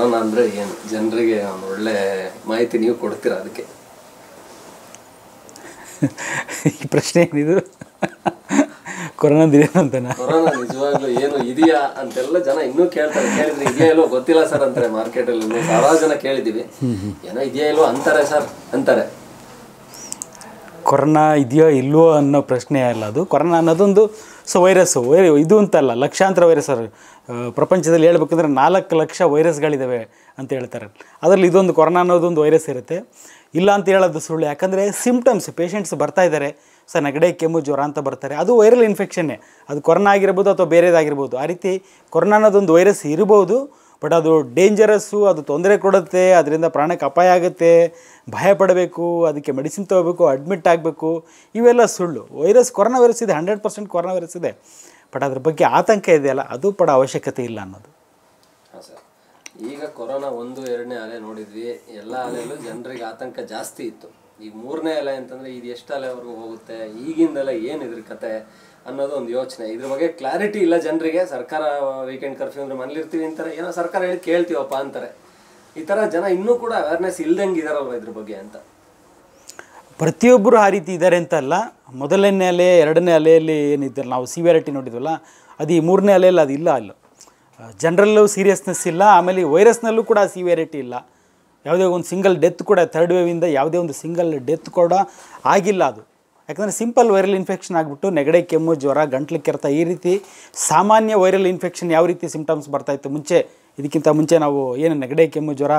Corona ಅಂದ್ರೆ ಏನು ಜನರಿಗೆ ಒಳ್ಳೆ ಮಾಹಿತಿ ನೀವು ಕೊಡ್ತೀರಾ ಅದಕ್ಕೆ ಈ ಪ್ರಶ್ನೆ ಏನಿದು ಕೊರೋನಾ ದಿನಂತನ ಕೊರೋನಾ ನಿಜವಾಗ್ಲೂ ಏನು ಇದೆಯಾ ಅಂತೆಲ್ಲ ಜನ ಇನ್ನೂ ಕೇಳ್ತಾರೆ ಕೇಳಿದ್ರೆ ಇದೆಯಾ ಇಲ್ಲೋ ಗೊತ್ತಿಲ್ಲ ಸರ್ ಅಂತಾರೆ ಮಾರ್ಕೆಟ್ ಅಲ್ಲಿ ನಾವು ಸಾರಾ ಜನ ಕೇಳಿದೀವಿ ಏನೋ ಇದೆಯಾ ಇಲ್ಲೋ ಅಂತಾರೆ ಸರ್ ಅಂತಾರೆ ಕೊರೋನಾ ಇದೆಯೋ ಇಲ್ಲೋ ಅನ್ನೋ ಪ್ರಶ್ನೆ ಅಲ್ಲ ಅದು ಕೊರೋನಾ ಅನ್ನೋದೊಂದು ಸೊ ವೈರಸ್ಸು ಇದು ಅಂತಲ್ಲ ಲಕ್ಷಾಂತರ ವೈರಸ್ ಪ್ರಪಂಚದಲ್ಲಿ ಹೇಳಬೇಕಂದ್ರೆ 4 ಲಕ್ಷ ವೈರಸ್ಗಳಿದ್ದಾವೆ ಅಂತ ಹೇಳ್ತಾರೆ ಅದರಲ್ಲಿ ಇದೊಂದು ಕೊರೋನಾ ಅನ್ನೋದೊಂದು ವೈರಸ್ ಇರುತ್ತೆ ಇಲ್ಲ ಅಂತ ಹೇಳೋದು ಸುಳ್ಳು ಯಾಕಂದರೆ ಸಿಂಪ್ಟಮ್ಸ್ ಪೇಷೆಂಟ್ಸ್ ಬರ್ತಾ ಇದ್ದಾರೆ ಸರ್ ನೆಗಡಿ ಕೆಮ್ಮು ಜ್ವರ ಅಂತ ಬರ್ತಾರೆ ಅದು ವೈರಲ್ ಇನ್ಫೆಕ್ಷನ್ನೇ ಅದು ಕೊರೋನಾ ಆಗಿರ್ಬೋದು ಅಥವಾ ಬೇರೆದಾಗಿರ್ಬೋದು ಆ ರೀತಿ ಕೊರೋನಾ ಅನ್ನೋದೊಂದು ವೈರಸ್ ಇರ್ಬೋದು ಬಟ್ ಅದು ಡೇಂಜರಸ್ಸು ಅದು ತೊಂದರೆ ಕೊಡುತ್ತೆ ಅದರಿಂದ ಪ್ರಾಣಕ್ಕೆ ಅಪಾಯ ಆಗುತ್ತೆ ಭಯ ಪಡಬೇಕು ಅದಕ್ಕೆ ಮೆಡಿಸಿನ್ ತೊಗೋಬೇಕು ಅಡ್ಮಿಟ್ ಆಗಬೇಕು ಇವೆಲ್ಲ ಸುಳ್ಳು ವೈರಸ್ ಕೊರೋನಾ ವೈರಸ್ ಇದೆ 100% ಕೊರೋನಾ ವೈರಸ್ ಇದೆ ಬಟ್ ಅದ್ರ ಬಗ್ಗೆ ಆತಂಕ ಇದೆಯಲ್ಲ ಅದು ಪಡೋ ಅವಶ್ಯಕತೆ ಇಲ್ಲ ಅನ್ನೋದು ಹಾಂ ಸರ್ ಈಗ ಕೊರೋನಾ 1, 2ನೇ ಅಲೆ ನೋಡಿದ್ವಿ ಎಲ್ಲ ಅಲೆಯಲ್ಲೂ ಜನರಿಗೆ ಆತಂಕ ಜಾಸ್ತಿ ಇತ್ತು ಈಗ 3ನೇ ಅಲೆ ಅಂತಂದರೆ ಇದು ಎಷ್ಟು ಅಲೆವರೆಗೂ ಹೋಗುತ್ತೆ ಈಗಿಂದಲೇ ಏನು ಇದ್ರ ಕತೆ ಅನ್ನೋದು ಒಂದು ಯೋಚನೆ ಇದ್ರ ಬಗ್ಗೆ ಕ್ಲಾರಿಟಿ ಇಲ್ಲ ಜನರಿಗೆ ಸರ್ಕಾರ ವೀಕೆಂಡ್ ಕರ್ಫ್ಯೂ ಅಂದರೆ ಮನೇಲಿರ್ತೀವಿ ಅಂತಾರೆ ಏನೋ ಸರ್ಕಾರ ಹೇಳಿ ಕೇಳ್ತೀವಪ್ಪ ಅಂತಾರೆ ಈ ಥರ ಜನ ಇನ್ನೂ ಕೂಡ ಅವೇರ್ನೆಸ್ ಇಲ್ದಂಗೆ ಇದಾರಲ್ವ ಇದ್ರ ಬಗ್ಗೆ ಅಂತ ಪ್ರತಿಯೊಬ್ಬರು ಆ ರೀತಿ ಇದ್ದಾರೆ ಅಂತಲ್ಲ ಮೊದಲನೇ ಅಲೆ 2ನೇ ಅಲೆಯಲ್ಲಿ ಏನಿದ್ದಾರೆ ನಾವು ಸಿವಿಯಾರಿಟಿ ನೋಡಿದ್ವಲ್ಲ ಅದು ಈ 3ನೇ ಅಲೆಯಲ್ಲಿ ಅದು ಇಲ್ಲ ಅಲ್ಲ ಜನರಲ್ಲೂ ಸೀರಿಯಸ್ನೆಸ್ ಇಲ್ಲ ಆಮೇಲೆ ವೈರಸ್ನಲ್ಲೂ ಕೂಡ ಸಿವಿಯಾರಿಟಿ ಇಲ್ಲ ಯಾವುದೇ ಒಂದು ಸಿಂಗಲ್ ಡೆತ್ ಕೂಡ 3rd ವೇವಿಂದ ಯಾವುದೇ ಒಂದು ಸಿಂಗಲ್ ಡೆತ್ ಕೂಡ ಆಗಿಲ್ಲ ಅದು ಯಾಕಂದರೆ ಸಿಂಪಲ್ ವೈರಲ್ ಇನ್ಫೆಕ್ಷನ್ ಆಗಿಬಿಟ್ಟು ನೆಗಡಿ ಕೆಮ್ಮು ಜ್ವರ ಗಂಟ್ಲು ಕೆರೆತ ಈ ರೀತಿ ಸಾಮಾನ್ಯ ವೈರಲ್ ಇನ್ಫೆಕ್ಷನ್ ಯಾವ ರೀತಿ ಸಿಂಪ್ಟಮ್ಸ್ ಬರ್ತಾಯಿತ್ತು ಮುಂಚೆ ಇದಕ್ಕಿಂತ ಮುಂಚೆ ನಾವು ಏನು ನೆಗಡಿ ಕೆಮ್ಮು ಜ್ವರ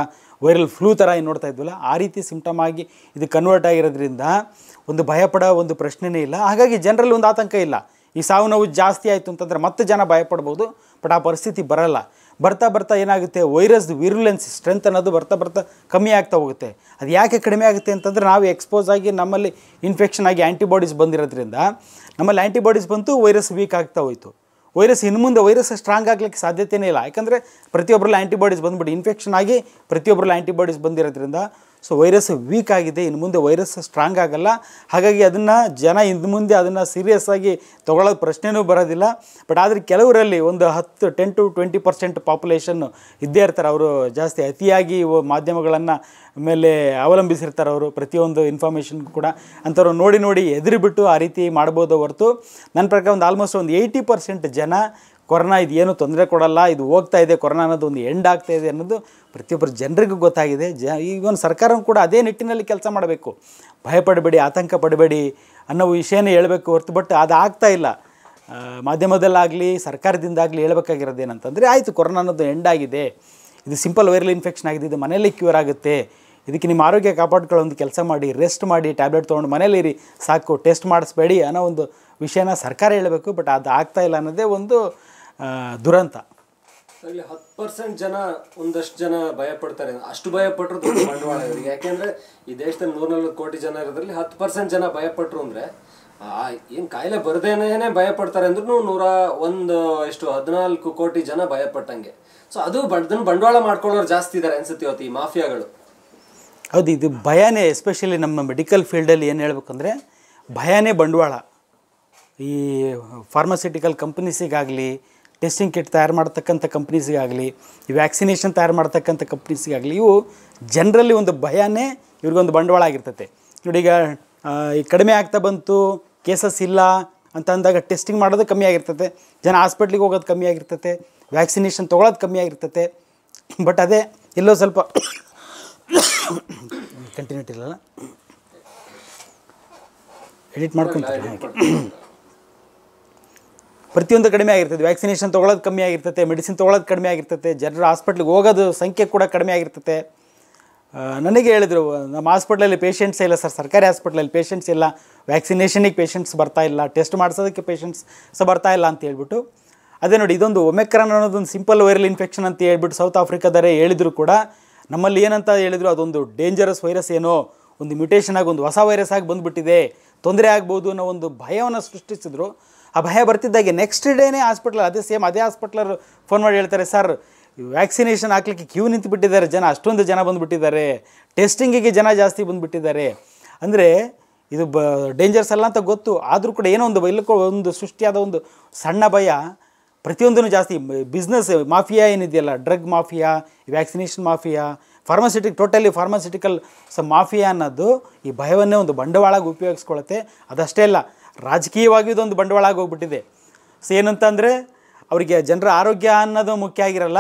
ವೈರಲ್ ಫ್ಲೂ ಥರ ಏನು ನೋಡ್ತಾ ಇದ್ವಲ್ಲ ಆ ರೀತಿ ಸಿಂಪ್ಟಮ್ ಆಗಿ ಇದು ಕನ್ವರ್ಟ್ ಆಗಿರೋದ್ರಿಂದ ಒಂದು ಭಯಪಡೋ ಒಂದು ಪ್ರಶ್ನೆನೇ ಇಲ್ಲ ಹಾಗಾಗಿ ಜನರಲ್ಲಿ ಒಂದು ಆತಂಕ ಇಲ್ಲ ಈ ಸಾವು ನೋವು ಜಾಸ್ತಿ ಆಯಿತು ಅಂತಂದರೆ ಮತ್ತೆ ಜನ ಭಯಪಡ್ಬೋದು ಬಟ್ ಆ ಪರಿಸ್ಥಿತಿ ಬರೋಲ್ಲ ಬರ್ತಾ ಬರ್ತಾ ಏನಾಗುತ್ತೆ ವೈರಸ್ ವಿರುಲೆನ್ಸ್ ಸ್ಟ್ರೆಂತ್ ಅನ್ನೋದು ಬರ್ತಾ ಬರ್ತಾ ಕಮ್ಮಿ ಆಗ್ತಾ ಹೋಗುತ್ತೆ ಅದು ಯಾಕೆ ಕಡಿಮೆ ಆಗುತ್ತೆ ಅಂತಂದರೆ ನಾವು ಎಕ್ಸ್ಪೋಸ್ ಆಗಿ ನಮ್ಮಲ್ಲಿ ಇನ್ಫೆಕ್ಷನ್ ಆಗಿ ಆ್ಯಂಟಿಬಾಡೀಸ್ ಬಂದಿರೋದ್ರಿಂದ ನಮ್ಮಲ್ಲಿ ಆ್ಯಂಟಿಬಾಡೀಸ್ ಬಂತು ವೈರಸ್ ವೀಕ್ ಆಗ್ತಾ ಹೋಯಿತು ವೈರಸ್ ಇನ್ನು ಮುಂದೆ ವೈರಸ್ ಸ್ಟ್ರಾಂಗ್ ಆಗಲಿಕ್ಕೆ ಸಾಧ್ಯತೆಯೇ ಇಲ್ಲ ಯಾಕಂದರೆ ಪ್ರತಿಯೊಬ್ಬರಲ್ಲಿ ಆ್ಯಂಟಿಬಾಡೀಸ್ ಬಂದುಬಿಟ್ಟು ಇನ್ಫೆಕ್ಷನ್ ಆಗಿ ಪ್ರತಿಯೊಬ್ಬರಲ್ಲಿ ಆ್ಯಂಟಿಬಾಡೀಸ್ ಬಂದಿರೋದ್ರಿಂದ ಸೊ ವೈರಸ್ ವೀಕ್ ಆಗಿದೆ ಇನ್ನು ಮುಂದೆ ವೈರಸ್ ಸ್ಟ್ರಾಂಗ್ ಆಗಲ್ಲ ಹಾಗಾಗಿ ಅದನ್ನು ಜನ ಇನ್ನು ಮುಂದೆ ಅದನ್ನು ಸೀರಿಯಸ್ ಆಗಿ ತೊಗೊಳ್ಳೋದು ಪ್ರಶ್ನೆಯೂ ಬರೋದಿಲ್ಲ ಬಟ್ ಆದರೆ ಕೆಲವರಲ್ಲಿ ಒಂದು 10-20% ಪಾಪ್ಯುಲೇಷನ್ನು ಇದ್ದೇ ಇರ್ತಾರೆ ಅವರು ಜಾಸ್ತಿ ಅತಿಯಾಗಿ ಮಾಧ್ಯಮಗಳನ್ನು ಮೇಲೆ ಅವಲಂಬಿಸಿರ್ತಾರೆ ಅವರು ಪ್ರತಿಯೊಂದು ಇನ್ಫಾರ್ಮೇಷನ್ ಕೂಡ ಅಂಥವ್ರು ನೋಡಿ ನೋಡಿ ಹೆದರಿಬಿಟ್ಟು ಆ ರೀತಿ ಮಾಡ್ಬೋದು ಹೊರತು ನನ್ನ ಪ್ರಕಾರ ಒಂದು ಆಲ್ಮೋಸ್ಟ್ ಒಂದು 80% ಜನ ಕೊರೋನಾ ಇದು ಏನೂ ತೊಂದರೆ ಕೊಡಲ್ಲ ಇದು ಹೋಗ್ತಾ ಇದೆ ಕೊರೋನಾ ಅನ್ನೋದು ಒಂದು ಎಂಡ್ ಆಗ್ತಾ ಇದೆ ಅನ್ನೋದು ಪ್ರತಿಯೊಬ್ಬರು ಜನರಿಗೂ ಗೊತ್ತಾಗಿದೆ ಈವನ್ ಸರ್ಕಾರವೂ ಕೂಡ ಅದೇ ನಿಟ್ಟಿನಲ್ಲಿ ಕೆಲಸ ಮಾಡಬೇಕು ಭಯಪಡಬೇಡಿ ಆತಂಕ ಪಡಬೇಡಿ ಅನ್ನೋ ವಿಷಯನೇ ಹೇಳಬೇಕು ಹೊರತು ಬಟ್ ಅದು ಆಗ್ತಾ ಇಲ್ಲ ಮಾಧ್ಯಮದಲ್ಲಾಗಲಿ ಸರ್ಕಾರದಿಂದಾಗಲಿ ಹೇಳಬೇಕಾಗಿರೋದೇನಂತಂದರೆ ಆಯಿತು ಕೊರೋನಾ ಅನ್ನೋದು ಎಂಡ್ ಆಗಿದೆ ಇದು ಸಿಂಪಲ್ ವೈರಲ್ ಇನ್ಫೆಕ್ಷನ್ ಆಗಿದೆ ಇದು ಮನೇಲಿ ಕ್ಯೂರ್ ಆಗುತ್ತೆ ಇದಕ್ಕೆ ನಿಮ್ಮ ಆರೋಗ್ಯ ಕಾಪಾಡ್ಕೊಳ್ಳೋ ಒಂದು ಕೆಲಸ ಮಾಡಿ ರೆಸ್ಟ್ ಮಾಡಿ ಟ್ಯಾಬ್ಲೆಟ್ ತೊಗೊಂಡು ಮನೇಲಿರಿ ಸಾಕು ಟೆಸ್ಟ್ ಮಾಡಿಸ್ಬೇಡಿ ಅನ್ನೋ ಒಂದು ವಿಷಯನ ಸರ್ಕಾರ ಹೇಳಬೇಕು ಬಟ್ ಅದು ಆಗ್ತಾ ಇಲ್ಲ ಅನ್ನೋದೇ ಒಂದು ದುರಂತ. 10% ಜನ ಒಂದಷ್ಟು ಜನ ಭಯಪಡ್ತಾರೆ ಅಷ್ಟು ಭಯಪಟ್ಟರು ದೊಡ್ಡ ಬಂಡವಾಳ ಇವರಿಗೆ ಯಾಕೆಂದ್ರೆ ಈ ದೇಶದಲ್ಲಿ 140 ಕೋಟಿ ಜನ ಇರೋದ್ರಲ್ಲಿ 10% ಜನ ಭಯಪಟ್ಟರು ಅಂದ್ರೆ ಏನು ಕಾಯಿಲೆ ಬರ್ದೇನೆ ಭಯಪಡ್ತಾರೆ ಅಂದ್ರೂ 114 ಕೋಟಿ ಜನ ಭಯಪಟ್ಟಂಗೆ ಸೊ ಅದು ಬಂಡವಾಳ ಮಾಡ್ಕೊಳ್ಳೋರು ಜಾಸ್ತಿ ಇದ್ದಾರೆ ಅನ್ಸುತ್ತೆ ಇವತ್ತು ಈ ಮಾಫಿಯಾಗಳು. ಹೌದು ಇದು ಭಯನೇ ಎಸ್ಪೆಷಲಿ ನಮ್ಮ ಮೆಡಿಕಲ್ ಫೀಲ್ಡಲ್ಲಿ ಏನು ಹೇಳ್ಬೇಕಂದ್ರೆ ಭಯನೇ ಬಂಡವಾಳ ಈ ಫಾರ್ಮಾಸ್ಯೂಟಿಕಲ್ ಕಂಪ್ನೀಸಿಗಾಗಲಿ ಟೆಸ್ಟಿಂಗ್ ಕಿಟ್ ತಯಾರು ಮಾಡ್ತಕ್ಕಂಥ ಕಂಪ್ನೀಸಿಗಾಗಲಿ ಈ ವ್ಯಾಕ್ಸಿನೇಷನ್ ತಯಾರು ಮಾಡ್ತಕ್ಕಂಥ ಕಂಪ್ನೀಸಿಗಾಗಲಿ ಇವು ಜನರಲ್ಲಿ ಒಂದು ಭಯನೇ ಇವ್ರಿಗೊಂದು ಬಂಡವಾಳ ಆಗಿರ್ತೈತೆ ನೋಡಿ ಈಗ ಈ ಕಡಿಮೆ ಆಗ್ತಾ ಬಂತು ಕೇಸಸ್ ಇಲ್ಲ ಅಂತ ಅಂದಾಗ ಟೆಸ್ಟಿಂಗ್ ಮಾಡೋದು ಕಮ್ಮಿ ಆಗಿರ್ತೈತೆ ಜನ ಹಾಸ್ಪಿಟ್ಲಿಗೆ ಹೋಗೋದು ಕಮ್ಮಿ ಆಗಿರ್ತೈತೆ ವ್ಯಾಕ್ಸಿನೇಷನ್ ತೊಗೊಳೋದು ಕಮ್ಮಿ ಆಗಿರ್ತೈತೆ ಬಟ್ ಅದೇ ಎಲ್ಲೋ ಸ್ವಲ್ಪ ಕಂಟಿನ್ಯೂಟಿ ಇರಲ್ಲ ಎಡಿಟ್ ಮಾಡ್ಕೊಳ್ತಾರೆ ಪ್ರತಿಯೊಂದು ಕಡಿಮೆ ಆಗಿರ್ತದೆ ವ್ಯಾಕ್ಸಿನೇಷನ್ ತೊಗೊಳೋದು ಕಮ್ಮಿ ಆಗಿರ್ತೈತೆ ಮೆಡಿಸಿನ್ ತೊಗೊಳೋದು ಕಡಿಮೆ ಆಗಿರ್ತೈತೆ ಜನರು ಹಾಸ್ಪಿಟ್ಲಿಗೆ ಹೋಗೋದು ಸಂಖ್ಯೆ ಕೂಡ ಕಡಿಮೆ ಆಗಿರ್ತೈತೆ ನನಗೆ ಹೇಳಿದರು ನಮ್ಮ ಹಾಸ್ಪಿಟ್ಲಲ್ಲಿ ಪೇಷೆಂಟ್ಸ್ ಇಲ್ಲ ಸರ್ ಸರ್ಕಾರಿ ಹಾಸ್ಪಿಟ್ಲಲ್ಲಿ ಪೇಷೆಂಟ್ಸ್ ಇಲ್ಲ ವ್ಯಾಕ್ಸಿನೇಷನಿಗೆ ಪೇಷೆಂಟ್ಸ್ ಬರ್ತಾ ಇಲ್ಲ ಟೆಸ್ಟ್ ಮಾಡಿಸೋದಕ್ಕೆ ಪೇಷೆಂಟ್ಸ್ ಸಹ ಬರ್ತಾ ಇಲ್ಲ ಅಂತ ಹೇಳ್ಬಿಟ್ಟು ಅದೇ ನೋಡಿ ಇದೊಂದು ಒಮೆಕ್ರಾನ್ ಅನ್ನೋದೊಂದು ಸಿಂಪಲ್ ವೈರಲ್ ಇನ್ಫೆಕ್ಷನ್ ಅಂತ ಹೇಳ್ಬಿಟ್ಟು ಸೌತ್ ಆಫ್ರಿಕಾದವರೇ ಹೇಳಿದ್ರು ಕೂಡ ನಮ್ಮಲ್ಲಿ ಏನಂತ ಹೇಳಿದರು ಅದೊಂದು ಡೇಂಜರಸ್ ವೈರಸ್ ಏನೋ ಒಂದು ಮ್ಯೂಟೇಷನ್ ಆಗಿ ಒಂದು ಹೊಸ ವೈರಸ್ ಆಗಿ ಬಂದುಬಿಟ್ಟಿದೆ ತೊಂದರೆ ಆಗ್ಬೋದು ಅನ್ನೋ ಒಂದು ಭಯವನ್ನು ಸೃಷ್ಟಿಸಿದ್ರು ಆ ಭಯ ಬರ್ತಿದ್ದಾಗೆ ನೆಕ್ಸ್ಟ್ ಡೇನೇ ಹಾಸ್ಪಿಟ್ಲಲ್ಲಿ ಅದೇ ಹಾಸ್ಪಿಟ್ಲರು ಫೋನ್ ಮಾಡಿ ಹೇಳ್ತಾರೆ ಸರ್ ವ್ಯಾಕ್ಸಿನೇಷನ್ ಹಾಕ್ಲಿಕ್ಕೆ ಕ್ಯೂ ನಿಂತುಬಿಟ್ಟಿದ್ದಾರೆ ಜನ ಅಷ್ಟೊಂದು ಜನ ಬಂದುಬಿಟ್ಟಿದ್ದಾರೆ ಟೆಸ್ಟಿಂಗಿಗೆ ಜನ ಜಾಸ್ತಿ ಬಂದುಬಿಟ್ಟಿದ್ದಾರೆ ಅಂದರೆ ಇದು ಡೇಂಜರ್ಸ್ ಅಲ್ಲ ಅಂತ ಗೊತ್ತು ಆದರೂ ಕೂಡ ಏನೋ ಒಂದು ಬೈಲಕ್ಕೋ ಒಂದು ಸೃಷ್ಟಿಯಾದ ಒಂದು ಸಣ್ಣ ಭಯ ಪ್ರತಿಯೊಂದನ್ನು ಜಾಸ್ತಿ ಬಿಸ್ನೆಸ್ ಮಾಫಿಯಾ ಏನಿದೆಯಲ್ಲ drug mafia vaccination mafia pharmaceutical mafia ಅನ್ನೋದು ಈ ಭಯವನ್ನೇ ಒಂದು ಬಂಡವಾಳವಾಗಿ ಉಪಯೋಗಿಸ್ಕೊಳ್ಳುತ್ತೆ. ಅದಷ್ಟೇ ಅಲ್ಲ ರಾಜಕೀಯವಾಗಿ ಇದೊಂದು ಬಂಡವಾಳವಾಗಿ ಹೋಗ್ಬಿಟ್ಟಿದೆ. ಸೊ ಏನಂತಂದರೆ ಅವರಿಗೆ ಜನರ ಆರೋಗ್ಯ ಅನ್ನೋದು ಮುಖ್ಯ ಆಗಿರಲ್ಲ.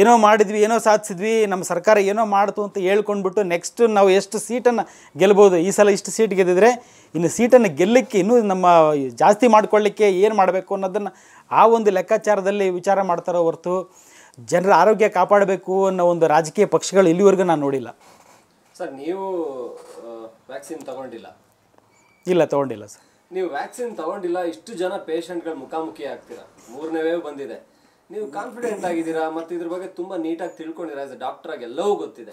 ಏನೋ ಮಾಡಿದ್ವಿ ಏನೋ ಸಾಧಿಸಿದ್ವಿ ನಮ್ಮ ಸರ್ಕಾರ ಏನೋ ಮಾಡ್ತು ಅಂತ ಹೇಳ್ಕೊಂಡ್ಬಿಟ್ಟು ನೆಕ್ಸ್ಟ್ ನಾವು ಎಷ್ಟು ಸೀಟನ್ನು ಗೆಲ್ಬೋದು ಈ ಸಲ ಇಷ್ಟು ಸೀಟ್ ಗೆದ್ದಿದ್ರೆ ಇನ್ನು ಸೀಟನ್ನು ಗೆಲ್ಲಕ್ಕೆ ಇನ್ನೂ ನಮ್ಮ ಜಾಸ್ತಿ ಮಾಡ್ಕೊಳ್ಳಿಕ್ಕೆ ಏನು ಮಾಡಬೇಕು ಅನ್ನೋದನ್ನು ಆ ಒಂದು ಲೆಕ್ಕಾಚಾರದಲ್ಲಿ ವಿಚಾರ ಮಾಡ್ತಾರೋ ಹೊರತು ಜನರ ಆರೋಗ್ಯ ಕಾಪಾಡಬೇಕು ಅನ್ನೋ ಒಂದು ರಾಜಕೀಯ ಪಕ್ಷಗಳು ಇಲ್ಲಿವರೆಗೂ ನಾನು ನೋಡಿಲ್ಲ. ಸರ್ ನೀವು ವ್ಯಾಕ್ಸಿನ್ ತಗೊಂಡಿಲ್ಲ? ಇಲ್ಲ ತಗೊಂಡಿಲ್ಲ ಸರ್. ನೀವು ವ್ಯಾಕ್ಸಿನ್ ತಗೊಂಡಿಲ್ಲ, ಇಷ್ಟು ಜನ ಪೇಷಂಟ್ಗಳು ಮುಖಾಮುಖಿ ಆಗ್ತೀರಾ, ಮೂರನೇ ವೇವ್ ಬಂದಿದೆ, ನೀವು ಕಾನ್ಫಿಡೆಂಟ್ ಆಗಿದ್ದೀರಾ ಮತ್ತು ಇದ್ರ ಬಗ್ಗೆ ತುಂಬ ನೀಟಾಗಿ ತಿಳ್ಕೊಂಡಿರಾ, ಆಸ್ ಎ ಡಾಕ್ಟ್ರಾಗಿ ಎಲ್ಲವೂ ಗೊತ್ತಿದೆ.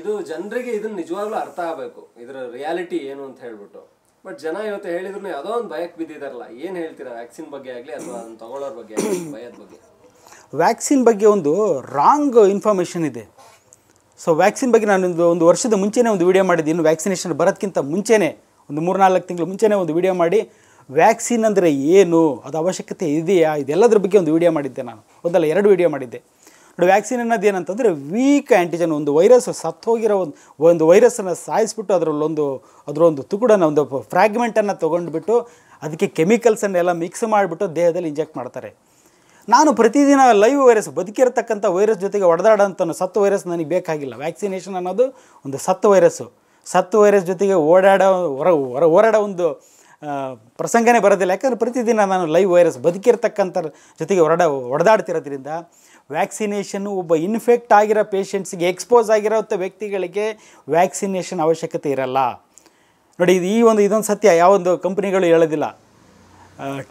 ಇದು ಜನರಿಗೆ ಇದನ್ನು ನಿಜವಾಗ್ಲೂ ಅರ್ಥ ಆಗಬೇಕು, ಇದರ ರಿಯಾಲಿಟಿ ಏನು ಅಂತ ಹೇಳ್ಬಿಟ್ಟು. ಬಟ್ ಜನ ಇವತ್ತು ಹೇಳಿದ್ರು ಯಾವುದೋ ಒಂದು ಭಯಕ್ಕೆ ಬಿದ್ದಿದಾರಲ್ಲ, ಏನು ಹೇಳ್ತೀರಾ ವ್ಯಾಕ್ಸಿನ್ ಬಗ್ಗೆ ಆಗಲಿ ಅಥವಾ ಅದನ್ನು ತಗೊಳ್ಳೋರ ಬಗ್ಗೆ ಆಗಲಿ, ಭಯದ ಬಗ್ಗೆ? ವ್ಯಾಕ್ಸಿನ್ ಬಗ್ಗೆ ಒಂದು ರಾಂಗ್ ಇನ್ಫಾರ್ಮೇಷನ್ ಇದೆ. ಸೊ ವ್ಯಾಕ್ಸಿನ್ ಬಗ್ಗೆ ನಾನು ಒಂದು ವರ್ಷದ ಮುಂಚೆನೇ ಒಂದು ವಿಡಿಯೋ ಮಾಡಿದ್ದೆ. ಇನ್ನು ವ್ಯಾಕ್ಸಿನೇಷನ್ ಬರೋದಕ್ಕಿಂತ ಮುಂಚೆನೇ ಒಂದು 3-4 ತಿಂಗಳು ಮುಂಚೆನೇ ಒಂದು ವಿಡಿಯೋ ಮಾಡಿ ವ್ಯಾಕ್ಸಿನ್ ಅಂದರೆ ಏನು, ಅದು ಅವಶ್ಯಕತೆ ಇದೆಯಾ, ಇದೆಲ್ಲದ್ರ ಬಗ್ಗೆ ಒಂದು ವಿಡಿಯೋ ಮಾಡಿದ್ದೆ ನಾನು. ಒಂದಲ್ಲ 2 ವಿಡಿಯೋ ಮಾಡಿದ್ದೆ ನೋಡಿ. ವ್ಯಾಕ್ಸಿನ್ ಅನ್ನೋದು ಏನಂತಂದರೆ ವೀಕ್ ಆ್ಯಂಟಿಜನ್, ಒಂದು ವೈರಸ್ ಸತ್ತೋಗಿರೋ ಒಂದು ವೈರಸ್ಸನ್ನು ಸಾಯಿಸಿಬಿಟ್ಟು ಅದರಲ್ಲೊಂದು ತುಕುಡನ್ನು ಒಂದು ಫ್ರ್ಯಾಗ್ಮೆಂಟನ್ನು ತೊಗೊಂಡ್ಬಿಟ್ಟು ಅದಕ್ಕೆ ಕೆಮಿಕಲ್ಸನ್ನೆಲ್ಲ ಮಿಕ್ಸ್ ಮಾಡಿಬಿಟ್ಟು ದೇಹದಲ್ಲಿ ಇಂಜೆಕ್ಟ್ ಮಾಡ್ತಾರೆ. ನಾನು ಪ್ರತಿದಿನ ಲೈವ್ ವೈರಸ್ ಬದುಕಿರತಕ್ಕಂಥ ವೈರಸ್ ಜೊತೆಗೆ ಹೊಡೆದಾಡೋಂಥ ಸತ್ತು ವೈರಸ್ ನನಗೆ ಬೇಕಾಗಿಲ್ಲ. ವ್ಯಾಕ್ಸಿನೇಷನ್ ಅನ್ನೋದು ಒಂದು ಸತ್ತು ವೈರಸ್ ಜೊತೆಗೆ ಹೋರಾಡೋ ಒಂದು ಪ್ರಸಂಗನೇ ಬರೋದಿಲ್ಲ. ಯಾಕಂದರೆ ಪ್ರತಿದಿನ ನಾನು ಲೈವ್ ವೈರಸ್ ಬದುಕಿರ್ತಕ್ಕಂಥ ಜೊತೆಗೆ ಹೊಡೆದಾಡ್ತಿರೋದ್ರಿಂದ ವ್ಯಾಕ್ಸಿನೇಷನ್ನು ಒಬ್ಬ ಇನ್ಫೆಕ್ಟ್ ಆಗಿರೋ ಪೇಷಂಟ್ಸಿಗೆ ಎಕ್ಸ್ಪೋಸ್ ಆಗಿರೋ ವ್ಯಕ್ತಿಗಳಿಗೆ ವ್ಯಾಕ್ಸಿನೇಷನ್ ಅವಶ್ಯಕತೆ ಇರಲ್ಲ ನೋಡಿ. ಇದೊಂದು ಸತ್ಯ ಯಾವೊಂದು ಕಂಪ್ನಿಗಳು ಹೇಳೋದಿಲ್ಲ.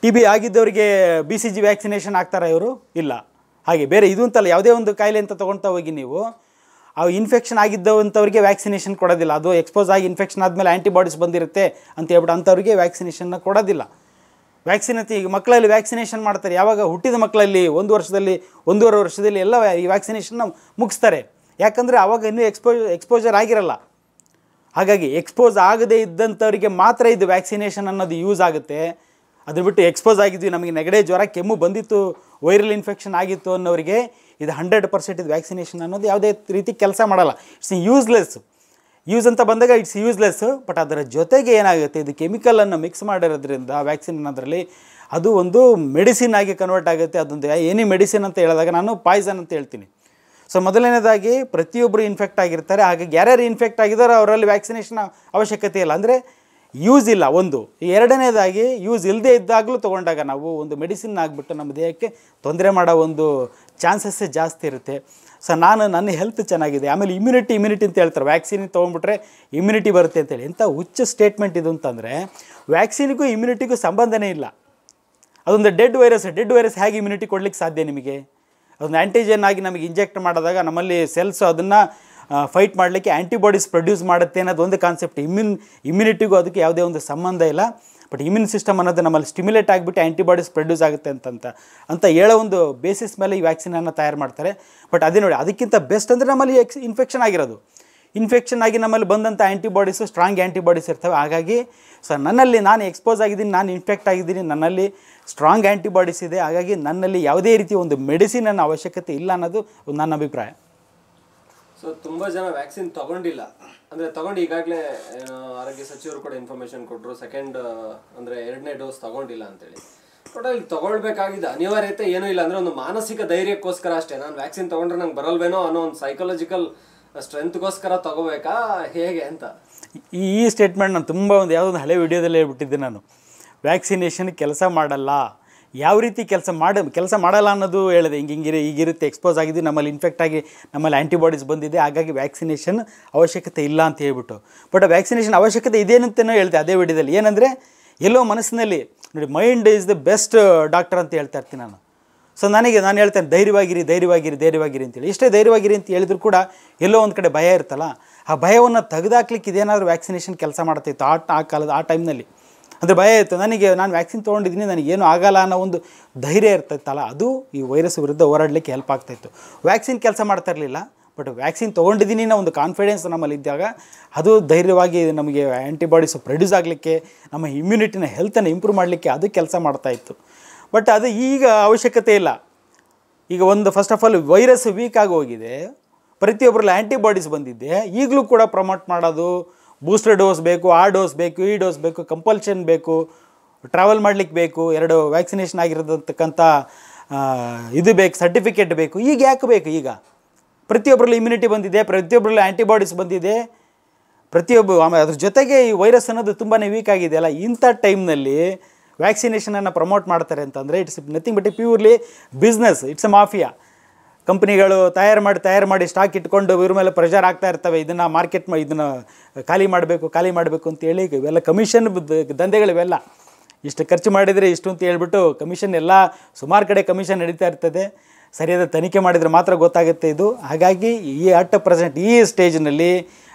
ಟಿ ಬಿ ಆಗಿದ್ದವರಿಗೆ BCG ವ್ಯಾಕ್ಸಿನೇಷನ್ ಆಗ್ತಾರಾ ಇವರು? ಇಲ್ಲ. ಹಾಗೆ ಬೇರೆ ಇದು ಅಂತಲ್ಲ, ಯಾವುದೇ ಒಂದು ಕಾಯಿಲೆ ಅಂತ ತೊಗೊಳ್ತಾ ಹೋಗಿ ನೀವು ಆ ಇನ್ಫೆಕ್ಷನ್ ಆಗಿದ್ದವಂಥವ್ರಿಗೆ ವ್ಯಾಕ್ಸಿನೇಷನ್ ಕೊಡೋದಿಲ್ಲ. ಅದು ಎಕ್ಸ್ಪೋಸ್ ಆಗಿ ಇನ್ಫೆಕ್ಷನ್ ಆದಮೇಲೆ ಆ್ಯಂಟಿಬಾಡೀಸ್ ಬಂದಿರುತ್ತೆ ಅಂತ ಹೇಳ್ಬಿಟ್ಟು ಅಂಥವ್ರಿಗೆ ವ್ಯಾಕ್ಸಿನೇಷನ್ನ ಕೊಡೋದಿಲ್ಲ. ಈಗ ಮಕ್ಕಳಲ್ಲಿ ವ್ಯಾಕ್ಸಿನೇಷನ್ ಮಾಡ್ತಾರೆ, ಯಾವಾಗ ಹುಟ್ಟಿದ ಮಕ್ಕಳಲ್ಲಿ 1 ವರ್ಷದಲ್ಲಿ 1.5 ವರ್ಷದಲ್ಲಿ ಎಲ್ಲ ಈ ವ್ಯಾಕ್ಸಿನೇಷನ್ನ ಮುಗಿಸ್ತಾರೆ. ಯಾಕಂದರೆ ಆವಾಗ ಇನ್ನೂ ಎಕ್ಸ್ಪೋಜರ್ ಆಗಿರಲ್ಲ. ಹಾಗಾಗಿ ಎಕ್ಸ್ಪೋಸ್ ಆಗದೇ ಇದ್ದಂಥವ್ರಿಗೆ ಮಾತ್ರ ಇದು ವ್ಯಾಕ್ಸಿನೇಷನ್ ಅನ್ನೋದು ಯೂಸ್ ಆಗುತ್ತೆ. ಅದ್ರ ಬಿಟ್ಟು ಎಕ್ಸ್ಪೋಸ್ ಆಗಿದ್ವಿ, ನಮಗೆ ನೆಗಡೆ ಜ್ವರ ಕೆಮ್ಮು ಬಂದಿತ್ತು, ವೈರಲ್ ಇನ್ಫೆಕ್ಷನ್ ಆಗಿತ್ತು ಅನ್ನೋರಿಗೆ ಇದು 100% ಇದು ವ್ಯಾಕ್ಸಿನೇಷನ್ ಅನ್ನೋದು ಯಾವುದೇ ರೀತಿ ಕೆಲಸ ಮಾಡಲ್ಲ. It's useless. ಯೂಸ್ ಅಂತ ಬಂದಾಗ ಇಟ್ಸ್ ಯೂಸ್ಲೆಸ್ಸು. ಬಟ್ ಅದರ ಜೊತೆಗೆ ಏನಾಗುತ್ತೆ, ಇದು ಕೆಮಿಕಲನ್ನು ಮಿಕ್ಸ್ ಮಾಡಿರೋದ್ರಿಂದ ವ್ಯಾಕ್ಸಿನ್ ಅನ್ನೋದರಲ್ಲಿ ಅದು ಒಂದು ಮೆಡಿಸಿನ್ ಆಗಿ ಕನ್ವರ್ಟ್ ಆಗುತ್ತೆ. ಅದೊಂದು ಏನಿ ಮೆಡಿಸಿನ್ ಅಂತ ಹೇಳಿದಾಗ ನಾನು ಪಾಯ್ಸನ್ ಅಂತ ಹೇಳ್ತೀನಿ. ಸೊ ಮೊದಲನೇದಾಗಿ ಪ್ರತಿಯೊಬ್ಬರು ಇನ್ಫೆಕ್ಟ್ ಆಗಿರ್ತಾರೆ. ಹಾಗಾಗಿ ಯಾರ್ಯಾರು ಇನ್ಫೆಕ್ಟ್ ಆಗಿದಾರೋ ಅವರಲ್ಲಿ ವ್ಯಾಕ್ಸಿನೇಷನ್ ಅವಶ್ಯಕತೆ ಇಲ್ಲ, ಅಂದರೆ ಯೂಸ್ ಇಲ್ಲ ಒಂದು. ಎರಡನೇದಾಗಿ ಯೂಸ್ ಇಲ್ಲದೆ ಇದ್ದಾಗಲೂ ತೊಗೊಂಡಾಗ ನಾವು ಒಂದು ಮೆಡಿಸಿನ್ ಆಗಿಬಿಟ್ಟು ನಮ್ಮ ದೇಹಕ್ಕೆ ತೊಂದರೆ ಮಾಡೋ ಒಂದು ಚಾನ್ಸಸ್ಸೇ ಜಾಸ್ತಿ ಇರುತ್ತೆ. ಸೊ ನನ್ನ ಹೆಲ್ತ್ ಚೆನ್ನಾಗಿದೆ, ಆಮೇಲೆ ಇಮ್ಯುನಿಟಿ ಅಂತ ಹೇಳ್ತಾರೆ, ವ್ಯಾಕ್ಸಿನ್ ತೊಗೊಂಡ್ಬಿಟ್ರೆ ಇಮ್ಯುನಿಟಿ ಬರುತ್ತೆ ಅಂತೇಳಿ. ಇಂಥ ಹುಚ್ಚು ಸ್ಟೇಟ್ಮೆಂಟ್ ಇದು ಅಂತಂದರೆ ವ್ಯಾಕ್ಸಿನ್ಗೂ ಇಮ್ಯುನಿಟಿಗೂ ಸಂಬಂಧನೇ ಇಲ್ಲ. ಅದೊಂದು ಡೆಡ್ ವೈರಸ್ ಹೇಗೆ ಇಮ್ಯುನಿಟಿ ಕೊಡಲಿಕ್ಕೆ ಸಾಧ್ಯ ನಿಮಗೆ? ಅದೊಂದು ಆ್ಯಂಟಿಜನ್ ಆಗಿ ನಮಗೆ ಇಂಜೆಕ್ಟ್ ಮಾಡಿದಾಗ ನಮ್ಮಲ್ಲಿ ಸೆಲ್ಸು ಅದನ್ನು ಫೈಟ್ ಮಾಡಲಿಕ್ಕೆ ಆ್ಯಂಟಿಬಾಡೀಸ್ ಪ್ರೊಡ್ಯೂಸ್ ಮಾಡುತ್ತೆ ಅನ್ನೋದು ಒಂದು ಕಾನ್ಸೆಪ್ಟ್. ಇಮ್ಯುನಿಟಿಗೂ ಅದಕ್ಕೆ ಯಾವುದೇ ಒಂದು ಸಂಬಂಧ ಇಲ್ಲ. ಬಟ್ ಇಮ್ಯೂನ್ ಸಿಸ್ಟಮ್ ಅನ್ನೋದು ನಮ್ಮಲ್ಲಿ ಸ್ಟಿಮ್ಯುಲೇಟ್ ಆಗಿಬಿಟ್ಟು ಆ್ಯಂಟಿಬಾಡೀಸ್ ಪ್ರೊಡ್ಯೂಸ್ ಆಗುತ್ತೆ ಅಂತ ಹೇಳೋ ಒಂದು ಬೇಸಿಸ್ ಮೇಲೆ ಈ ವ್ಯಾಕ್ಸಿನನ್ನು ತಯಾರು ಮಾಡ್ತಾರೆ. ಬಟ್ ಅದೇ ನೋಡಿ, ಅದಕ್ಕಿಂತ ಬೆಸ್ಟ್ ಅಂದರೆ ನಮ್ಮಲ್ಲಿ ಇನ್ಫೆಕ್ಷನ್ ಆಗಿರೋದು. ಇನ್ಫೆಕ್ಷನ್ ಆಗಿ ನಮ್ಮಲ್ಲಿ ಬಂದಂಥ ಆ್ಯಂಟಿಬಾಡೀಸು ಸ್ಟ್ರಾಂಗ್ ಆ್ಯಂಟಿಬಾಡೀಸ್ ಇರ್ತವೆ. ಹಾಗಾಗಿ ನನ್ನಲ್ಲಿ ನಾನು ಎಕ್ಸ್ಪೋಸ್ ಆಗಿದ್ದೀನಿ, ನಾನು ಇನ್ಫೆಕ್ಟ್ ಆಗಿದ್ದೀನಿ, ನನ್ನಲ್ಲಿ ಸ್ಟ್ರಾಂಗ್ ಆ್ಯಂಟಿಬಾಡೀಸ್ ಇದೆ. ಹಾಗಾಗಿ ನನ್ನಲ್ಲಿ ಯಾವುದೇ ರೀತಿಯ ಒಂದು ಮೆಡಿಸಿನ್ ಅವಶ್ಯಕತೆ ಇಲ್ಲ ಅನ್ನೋದು ನನ್ನ ಅಭಿಪ್ರಾಯ. ಸೊ ತುಂಬ ಜನ ವ್ಯಾಕ್ಸಿನ್ ತಗೊಂಡಿಲ್ಲ, ಅಂದರೆ ತಗೊಂಡು ಈಗಾಗಲೇ ಆರೋಗ್ಯ ಸಚಿವರು ಕೂಡ ಇನ್ಫಾರ್ಮೇಷನ್ ಕೊಟ್ಟರು, ಎರಡನೇ ಡೋಸ್ ತಗೊಂಡಿಲ್ಲ ಅಂತೇಳಿ. ಟೋಟಲ್ ತಗೊಳ್ಬೇಕಾಗಿದ್ದ ಅನಿವಾರ್ಯತೆ ಏನೂ ಇಲ್ಲ, ಅಂದರೆ ಒಂದು ಮಾನಸಿಕ ಧೈರ್ಯಕ್ಕೋಸ್ಕರ ಅಷ್ಟೇ. ನಾನು ವ್ಯಾಕ್ಸಿನ್ ತೊಗೊಂಡ್ರೆ ನಂಗೆ ಬರಲ್ವೇನೋ ಅನ್ನೋ ಒಂದು ಸೈಕಾಲಜಿಕಲ್ ಸ್ಟ್ರೆಂತ್ಗೋಸ್ಕರ ತಗೋಬೇಕಾ ಹೇಗೆ ಅಂತ ಈ ಸ್ಟೇಟ್ಮೆಂಟ್ ನಾನು ತುಂಬ ಯಾವುದೊಂದು ಹಳೆ ವಿಡಿಯೋದಲ್ಲಿ ಹೇಳ್ಬಿಟ್ಟಿದ್ದೆ ನಾನು. ವ್ಯಾಕ್ಸಿನೇಷನ್ ಕೆಲಸ ಮಾಡಲ್ಲ, ಯಾವ ರೀತಿ ಕೆಲಸ ಮಾಡಲ್ಲ ಅನ್ನೋದು ಹೇಳಿದೆ. ಈಗಿರುತ್ತೆ, ಎಕ್ಸ್ಪೋಸ್ ಆಗಿದ್ದು, ನಮ್ಮಲ್ಲಿ ಇನ್ಫೆಕ್ಟ್ ಆಗಿ ನಮ್ಮಲ್ಲಿ ಆ್ಯಂಟಿಬಾಡೀಸ್ ಬಂದಿದೆ, ಹಾಗಾಗಿ ವ್ಯಾಕ್ಸಿನೇಷನ್ ಅವಶ್ಯಕತೆ ಇಲ್ಲ ಅಂತ ಹೇಳ್ಬಿಟ್ಟು. ಬಟ್ ವ್ಯಾಕ್ಸಿನೇಷನ್ ಅವಶ್ಯಕತೆ ಇದೇನಂತನೂ ಹೇಳ್ತೆ ಅದೇ ವಿಡಿಯೋದಲ್ಲಿ. ಏನಂದರೆ ಎಲ್ಲೋ ಮನಸ್ಸಿನಲ್ಲಿ ನೋಡಿ, mind is the best doctor ಅಂತ ಹೇಳ್ತಾ ಇರ್ತೀನಿ ನಾನು. ಸೊ ನಾನು ಹೇಳ್ತೇನೆ ಧೈರ್ಯವಾಗಿರಿ ಅಂತೇಳಿ. ಎಷ್ಟೇ ಧೈರ್ಯವಾಗಿರಿ ಅಂತ ಹೇಳಿದ್ರು ಕೂಡ ಎಲ್ಲೋ ಒಂದು ಕಡೆ ಭಯ ಇರ್ತಲ್ಲ, ಆ ಭಯವನ್ನು ತೆಗೆದಾಕ್ಲಿಕ್ಕೆ ಇದೇನಾದರೂ ವ್ಯಾಕ್ಸಿನೇಷನ್ ಕೆಲಸ ಮಾಡ್ತಾಯಿತ್ತು ಆ ಟೈಮ್ನಲ್ಲಿ. ಅಂದರೆ ಭಯ ಇತ್ತು, ನಾನು ವ್ಯಾಕ್ಸಿನ್ ತೊಗೊಂಡಿದ್ದೀನಿ, ನನಗೇನು ಆಗಲ್ಲ ಅನ್ನೋ ಒಂದು ಧೈರ್ಯ ಇರ್ತಾಯಿತ್ತಲ್ಲ, ಅದು ಈ ವೈರಸ್ ವಿರುದ್ಧ ಹೋರಾಡಲಿಕ್ಕೆ ಹೆಲ್ಪ್ ಆಗ್ತಾಯಿತ್ತು. ವ್ಯಾಕ್ಸಿನ್ ಕೆಲಸ ಮಾಡ್ತಾ ಇರಲಿಲ್ಲ, ಬಟ್ ವ್ಯಾಕ್ಸಿನ್ ತೊಗೊಂಡಿದ್ದೀನಿ ಅನ್ನೋ ಒಂದು ಕಾನ್ಫಿಡೆನ್ಸ್ ನಮ್ಮಲ್ಲಿ ಇದ್ದಾಗ ಅದು ಧೈರ್ಯವಾಗಿ ನಮಗೆ ಆ್ಯಂಟಿಬಾಡೀಸ್ ಪ್ರೊಡ್ಯೂಸ್ ಆಗಲಿಕ್ಕೆ, ನಮ್ಮ ಇಮ್ಯುನಿಟಿನ ಹೆಲ್ತನ್ನು ಇಂಪ್ರೂವ್ ಮಾಡಲಿಕ್ಕೆ ಅದು ಕೆಲಸ ಮಾಡ್ತಾಯಿತ್ತು. बट ಅದು ಈಗ ಅವಶ್ಯಕತೆ ಇಲ್ಲ. ಈಗ ಒಂದು first of all virus weak ಆಗಿ ಹೋಗಿದೆ, ಪ್ರತಿಯೊಬ್ಬರಲ್ಲಿ ಆಂಟಿಬಾಡೀಸ್ ಬಂದಿದೆ. ಈಗಲೂ ಕೂಡ ಪ್ರಮೋಟ್ ಮಾಡೋದು ಬೂಸ್ಟರ್ ಡೋಸ್ ಬೇಕು, ಆ ಡೋಸ್ ಬೇಕು, ಈ ಡೋಸ್ ಬೇಕು, ಕಂಪಲ್ಷನ್ ಬೇಕು, ಟ್ರಾವೆಲ್ ಮಾಡಲಿಕ್ಕೆ ಬೇಕು, ಎರಡು ವ್ಯಾಕ್ಸಿನೇಷನ್ ಆಗಿರತಕ್ಕಂಥ ಇದು ಬೇಕು, ಸರ್ಟಿಫಿಕೇಟ್ ಬೇಕು. ಈಗ ಯಾಕೆ ಬೇಕು? ಈಗ ಪ್ರತಿಯೊಬ್ಬರಲ್ಲಿ ಇಮ್ಯುನಿಟಿ ಬಂದಿದೆ, ಪ್ರತಿಯೊಬ್ಬರಲ್ಲಿ ಆ್ಯಂಟಿಬಾಡೀಸ್ ಬಂದಿದೆ, ಪ್ರತಿಯೊಬ್ಬ ಆಮೇಲೆ ಅದ್ರ ಜೊತೆಗೆ ಈ ವೈರಸ್ ಅನ್ನೋದು ತುಂಬಾ ವೀಕ್ ಆಗಿದೆ ಅಲ್ಲ. ಇಂಥ ಟೈಮ್ನಲ್ಲಿ ವ್ಯಾಕ್ಸಿನೇಷನನ್ನು ಪ್ರಮೋಟ್ ಮಾಡ್ತಾರೆ ಅಂತಂದರೆ it's nothing but a purely business, it's a mafia. ಕಂಪ್ನಿಗಳು ತಯಾರು ಮಾಡಿ ಸ್ಟಾಕ್ ಇಟ್ಕೊಂಡು ಇವ್ರ ಮೇಲೆ ಪ್ರೆಷರ್ ಆಗ್ತಾ ಇರ್ತವೆ, ಇದನ್ನು ಮಾರ್ಕೆಟ್ ಇದನ್ನು ಖಾಲಿ ಮಾಡಬೇಕು ಅಂತೇಳಿ. ಇವೆಲ್ಲ ಕಮಿಷನ್ ದಂಧೆಗಳಿವೆಲ್ಲ, ಇಷ್ಟು ಖರ್ಚು ಮಾಡಿದರೆ ಇಷ್ಟು ಅಂತ ಹೇಳ್ಬಿಟ್ಟು ಕಮಿಷನ್ ಎಲ್ಲ ಸುಮಾರು ಕಡೆ ಕಮಿಷನ್ ನಡೀತಾ ಇರ್ತದೆ. ಸರಿಯಾದ ತನಿಖೆ ಮಾಡಿದರೆ ಮಾತ್ರ ಗೊತ್ತಾಗುತ್ತೆ ಇದು. ಹಾಗಾಗಿ ಈ ಅಟ್ ಪ್ರೆಸೆಂಟ್ ಈ ಸ್ಟೇಜ್ನಲ್ಲಿ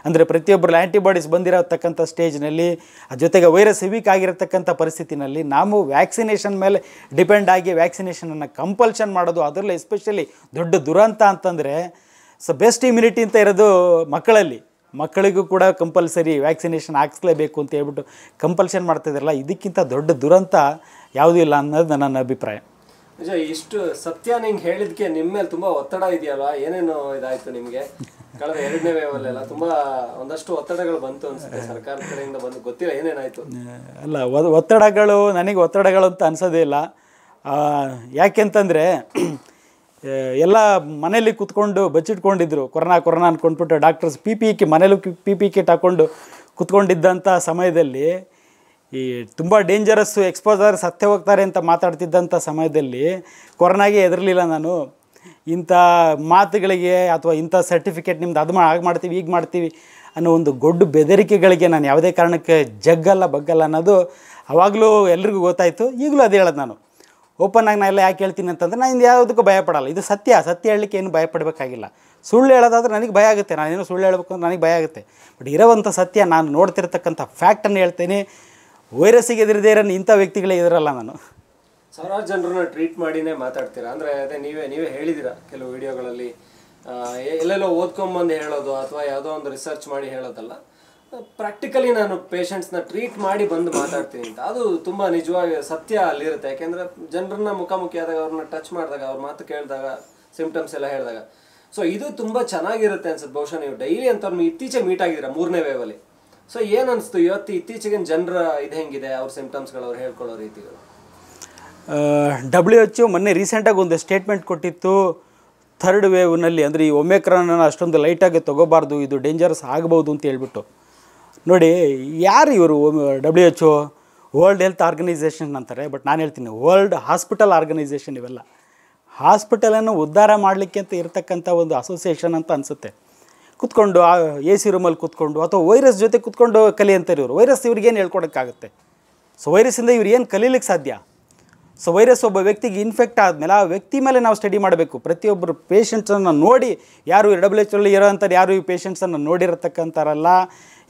ಅಂದರೆ ಪ್ರತಿಯೊಬ್ಬರಲ್ಲಿ ಆ್ಯಂಟಿಬಾಡೀಸ್ ಬಂದಿರತಕ್ಕಂಥ ಸ್ಟೇಜ್ನಲ್ಲಿ, ಅದ್ರ ಜೊತೆಗೆ ವೈರಸ್ ವೀಕ್ ಆಗಿರತಕ್ಕಂಥ ಪರಿಸ್ಥಿತಿನಲ್ಲಿ ನಾವು ವ್ಯಾಕ್ಸಿನೇಷನ್ ಮೇಲೆ ಡಿಪೆಂಡ್ ಆಗಿ ವ್ಯಾಕ್ಸಿನೇಷನನ್ನು ಕಂಪಲ್ಷನ್ ಮಾಡೋದು, ಅದರಲ್ಲೇ ಎಸ್ಪೆಷಲಿ ದೊಡ್ಡ ದುರಂತ ಅಂತಂದರೆ ಬೆಸ್ಟ್ ಇಮ್ಯುನಿಟಿ ಅಂತ ಇರೋದು ಮಕ್ಕಳಲ್ಲಿ. ಮಕ್ಕಳಿಗೂ ಕೂಡ ಕಂಪಲ್ಸರಿ ವ್ಯಾಕ್ಸಿನೇಷನ್ ಹಾಕಿಸ್ಲೇಬೇಕು ಅಂತ ಹೇಳ್ಬಿಟ್ಟು ಕಂಪಲ್ಷನ್ ಮಾಡ್ತಿದ್ರಲ್ಲ, ಇದಕ್ಕಿಂತ ದೊಡ್ಡ ದುರಂತ ಯಾವುದೂ ಇಲ್ಲ ಅನ್ನೋದು ನನ್ನ ಅಭಿಪ್ರಾಯ. ನಿಜ. ಇಷ್ಟು ಸತ್ಯ ನಿಂಗೆ ಹೇಳಿದಕ್ಕೆ ನಿಮ್ಮ ಮೇಲೆ ತುಂಬ ಒತ್ತಡ ಇದೆಯಲ್ಲ, ಏನೇನು ಇದಾಯಿತು ನಿಮಗೆ? ಕಳೆದ ಎರಡನೇ ವೇವಲ್ಲೆಲ್ಲ ತುಂಬ ಒಂದಷ್ಟು ಒತ್ತಡಗಳು ಬಂತು ಅನಿಸುತ್ತೆ ಸರ್ಕಾರದ ಕಡೆಯಿಂದ ಬಂದು, ಗೊತ್ತಿಲ್ಲ ಏನೇನಾಯಿತು? ಅಲ್ಲ, ಒತ್ತಡಗಳು ನನಗೆ ಒತ್ತಡಗಳು ಅಂತ ಅನಿಸೋದೇ ಇಲ್ಲ. ಯಾಕೆಂತಂದರೆ ಎಲ್ಲ ಮನೇಲಿ ಕೂತ್ಕೊಂಡು ಬಚ್ಚಿಟ್ಕೊಂಡಿದ್ರು, ಕೊರೋನಾ ಅಂದ್ಕೊಂಡ್ಬಿಟ್ಟು ಡಾಕ್ಟರ್ಸ್ PPE ಮನೇಲೂ PPE ಕಿಟ್ ಹಾಕ್ಕೊಂಡು ಕೂತ್ಕೊಂಡಿದ್ದಂಥ ಸಮಯದಲ್ಲಿ, ಈ ತುಂಬ ಡೇಂಜರಸ್ಸು ಎಕ್ಸ್ಪೋಸ್ ಆದರೆ ಸತ್ತೇ ಹೋಗ್ತಾರೆ ಅಂತ ಮಾತಾಡ್ತಿದ್ದಂಥ ಸಮಯದಲ್ಲಿ ಕೊರೋನಾಗೆ ಹೆದರಲಿಲ್ಲ ನಾನು. ಇಂಥ ಮಾತುಗಳಿಗೆ ಅಥವಾ ಇಂಥ ಸರ್ಟಿಫಿಕೇಟ್ ನಿಮ್ದು ಅದು ಹಾಗೆ ಮಾಡ್ತೀವಿ ಈಗ ಮಾಡ್ತೀವಿ ಅನ್ನೋ ಒಂದು ಗೊಡ್ಡು ಬೆದರಿಕೆಗಳಿಗೆ ನಾನು ಯಾವುದೇ ಕಾರಣಕ್ಕೆ ಜಗ್ಗಲ್ಲ ಬಗ್ಗಲ್ಲ ಅನ್ನೋದು ಆವಾಗಲೂ ಎಲ್ರಿಗೂ ಗೊತ್ತಾಯಿತು. ಈಗಲೂ ಅದು ಹೇಳೋದು ನಾನು ಓಪನ್ ಆಗಿ. ನಾನು ಎಲ್ಲ ಯಾಕೆ ಹೇಳ್ತೀನಿ ಅಂತಂದರೆ ನಾನು ಇದು ಯಾವುದಕ್ಕೂ ಭಯಪಡಲ್ಲ, ಇದು ಸತ್ಯ ಹೇಳಲಿಕ್ಕೆ ಏನು ಭಯಪಡಬೇಕಾಗಿಲ್ಲ. ಸುಳ್ಳು ಹೇಳೋದಾದ್ರೆ ನನಗೆ ಭಯ ಆಗುತ್ತೆ, ನಾನೇನು ಸುಳ್ಳು ಹೇಳಬೇಕು ಅಂತ ನನಗೆ ಭಯ ಆಗುತ್ತೆ. ಬಟ್ ಇರೋವಂಥ ಸತ್ಯ ನಾನು ನೋಡ್ತಿರ್ತಕ್ಕಂಥ ಫ್ಯಾಕ್ಟನ್ನು ಹೇಳ್ತೇನೆ. ವೈರಸ್ಸಿಗೆ ಎದುರಿದೇ ಇರೋ ಇಂಥ ವ್ಯಕ್ತಿಗಳಿಗೆ ಎದುರಲ್ಲ ನಾನು. ಸಾವಿರಾರು ಜನರನ್ನ ಟ್ರೀಟ್ ಮಾಡಿನೇ ಮಾತಾಡ್ತೀರಾ ಅಂದರೆ, ಅದೇ ನೀವೇ ಹೇಳಿದ್ದೀರಾ ಕೆಲವು ವಿಡಿಯೋಗಳಲ್ಲಿ, ಎಲ್ಲೆಲ್ಲೋ ಓದ್ಕೊಂಬಂದು ಹೇಳೋದು ಅಥವಾ ಯಾವುದೋ ಒಂದು ರಿಸರ್ಚ್ ಮಾಡಿ ಹೇಳೋದಲ್ಲ, ಪ್ರಾಕ್ಟಿಕಲಿ ನಾನು ಪೇಷಂಟ್ಸ್ನ ಟ್ರೀಟ್ ಮಾಡಿ ಬಂದು ಮಾತಾಡ್ತೀನಿ ಅಂತ. ಅದು ತುಂಬ ನಿಜವಾಗಿ ಸತ್ಯ ಅಲ್ಲಿರುತ್ತೆ. ಯಾಕೆಂದರೆ ಜನರನ್ನ ಮುಖಾಮುಖಿ ಆದಾಗ, ಅವ್ರನ್ನ ಟಚ್ ಮಾಡಿದಾಗ, ಅವ್ರ ಮಾತು ಕೇಳಿದಾಗ, ಸಿಂಪ್ಟಮ್ಸ್ ಎಲ್ಲ ಹೇಳಿದಾಗ, ಸೊ ಇದು ತುಂಬ ಚೆನ್ನಾಗಿರುತ್ತೆ ಅನ್ಸುತ್ತೆ. ಬಹುಶಃ ನೀವು ಡೈಲಿ ಅಂತವ್ರನ್ನ ಇತ್ತೀಚೆಗೆ ಮೀಟ್ ಆಗಿದ್ದೀರಾ ಮೂರನೇ ವೇವಲ್ಲಿ, ಸೊ ಏನು ಅನಿಸ್ತು ಇವತ್ತು ಇತ್ತೀಚೆಗಿನ ಜನರ ಇದು ಹೆಂಗಿದೆ, ಅವ್ರ ಸಿಂಪ್ಟಮ್ಸ್ಗಳು ಅವ್ರು ಹೇಳ್ಕೊಳ್ಳೋ ರೀತಿಗಳು? WHO ಮೊನ್ನೆ ರೀಸೆಂಟಾಗಿ ಒಂದು ಸ್ಟೇಟ್ಮೆಂಟ್ ಕೊಟ್ಟಿತ್ತು, ಥರ್ಡ್ ವೇವ್ನಲ್ಲಿ ಅಂದರೆ ಈ ಒಮೆಕ್ರಾನನ್ನು ಅಷ್ಟೊಂದು ಲೈಟಾಗಿ ತೊಗೋಬಾರ್ದು, ಇದು ಡೇಂಜರಸ್ ಆಗ್ಬೋದು ಅಂತ ಹೇಳ್ಬಿಟ್ಟು. ನೋಡಿ, ಯಾರು ಇವರು WHO? ವರ್ಲ್ಡ್ ಹೆಲ್ತ್ ಆರ್ಗನೈಸೇಷನ್ ಅಂತಾರೆ, ಬಟ್ ನಾನು ಹೇಳ್ತೀನಿ ವರ್ಲ್ಡ್ ಹಾಸ್ಪಿಟಲ್ ಆರ್ಗನೈಸೇಷನ್. ಇವೆಲ್ಲ ಹಾಸ್ಪಿಟಲನ್ನು ಉದ್ಧಾರ ಮಾಡಲಿಕ್ಕೆ ಅಂತ ಇರತಕ್ಕಂಥ ಒಂದು ಅಸೋಸಿಯೇಷನ್ ಅಂತ ಅನಿಸುತ್ತೆ. ಕೂತ್ಕೊಂಡು AC ರೂಮಲ್ಲಿ ಕೂತ್ಕೊಂಡು ಅಥವಾ ವೈರಸ್ ಜೊತೆ ಕೂತ್ಕೊಂಡು ಕಲಿಯಂತಾರೆ ಇವರು. ವೈರಸ್ ಇವ್ರಿಗೇನು ಹೇಳ್ಕೊಡೋಕ್ಕಾಗುತ್ತೆ? ಸೊ ವೈರಸ್ಸಿಂದ ಇವ್ರು ಏನು ಕಲೀಲಿಕ್ಕೆ ಸಾಧ್ಯ? ಸೊ ವೈರಸ್ ಒಬ್ಬ ವ್ಯಕ್ತಿಗೆ ಇನ್ಫೆಕ್ಟ್ ಆದಮೇಲೆ ಆ ವ್ಯಕ್ತಿ ಮೇಲೆ ನಾವು ಸ್ಟಡಿ ಮಾಡಬೇಕು. ಪ್ರತಿಯೊಬ್ಬರು ಪೇಷಂಟ್ಸನ್ನು ನೋಡಿ, ಯಾರು WHO ಅಲ್ಲಿ ಇರೋಂಥವ್ರು ಯಾರು ಈ ಪೇಷಂಟ್ಸನ್ನು ನೋಡಿರತಕ್ಕಂಥವ್ರಲ್ಲ,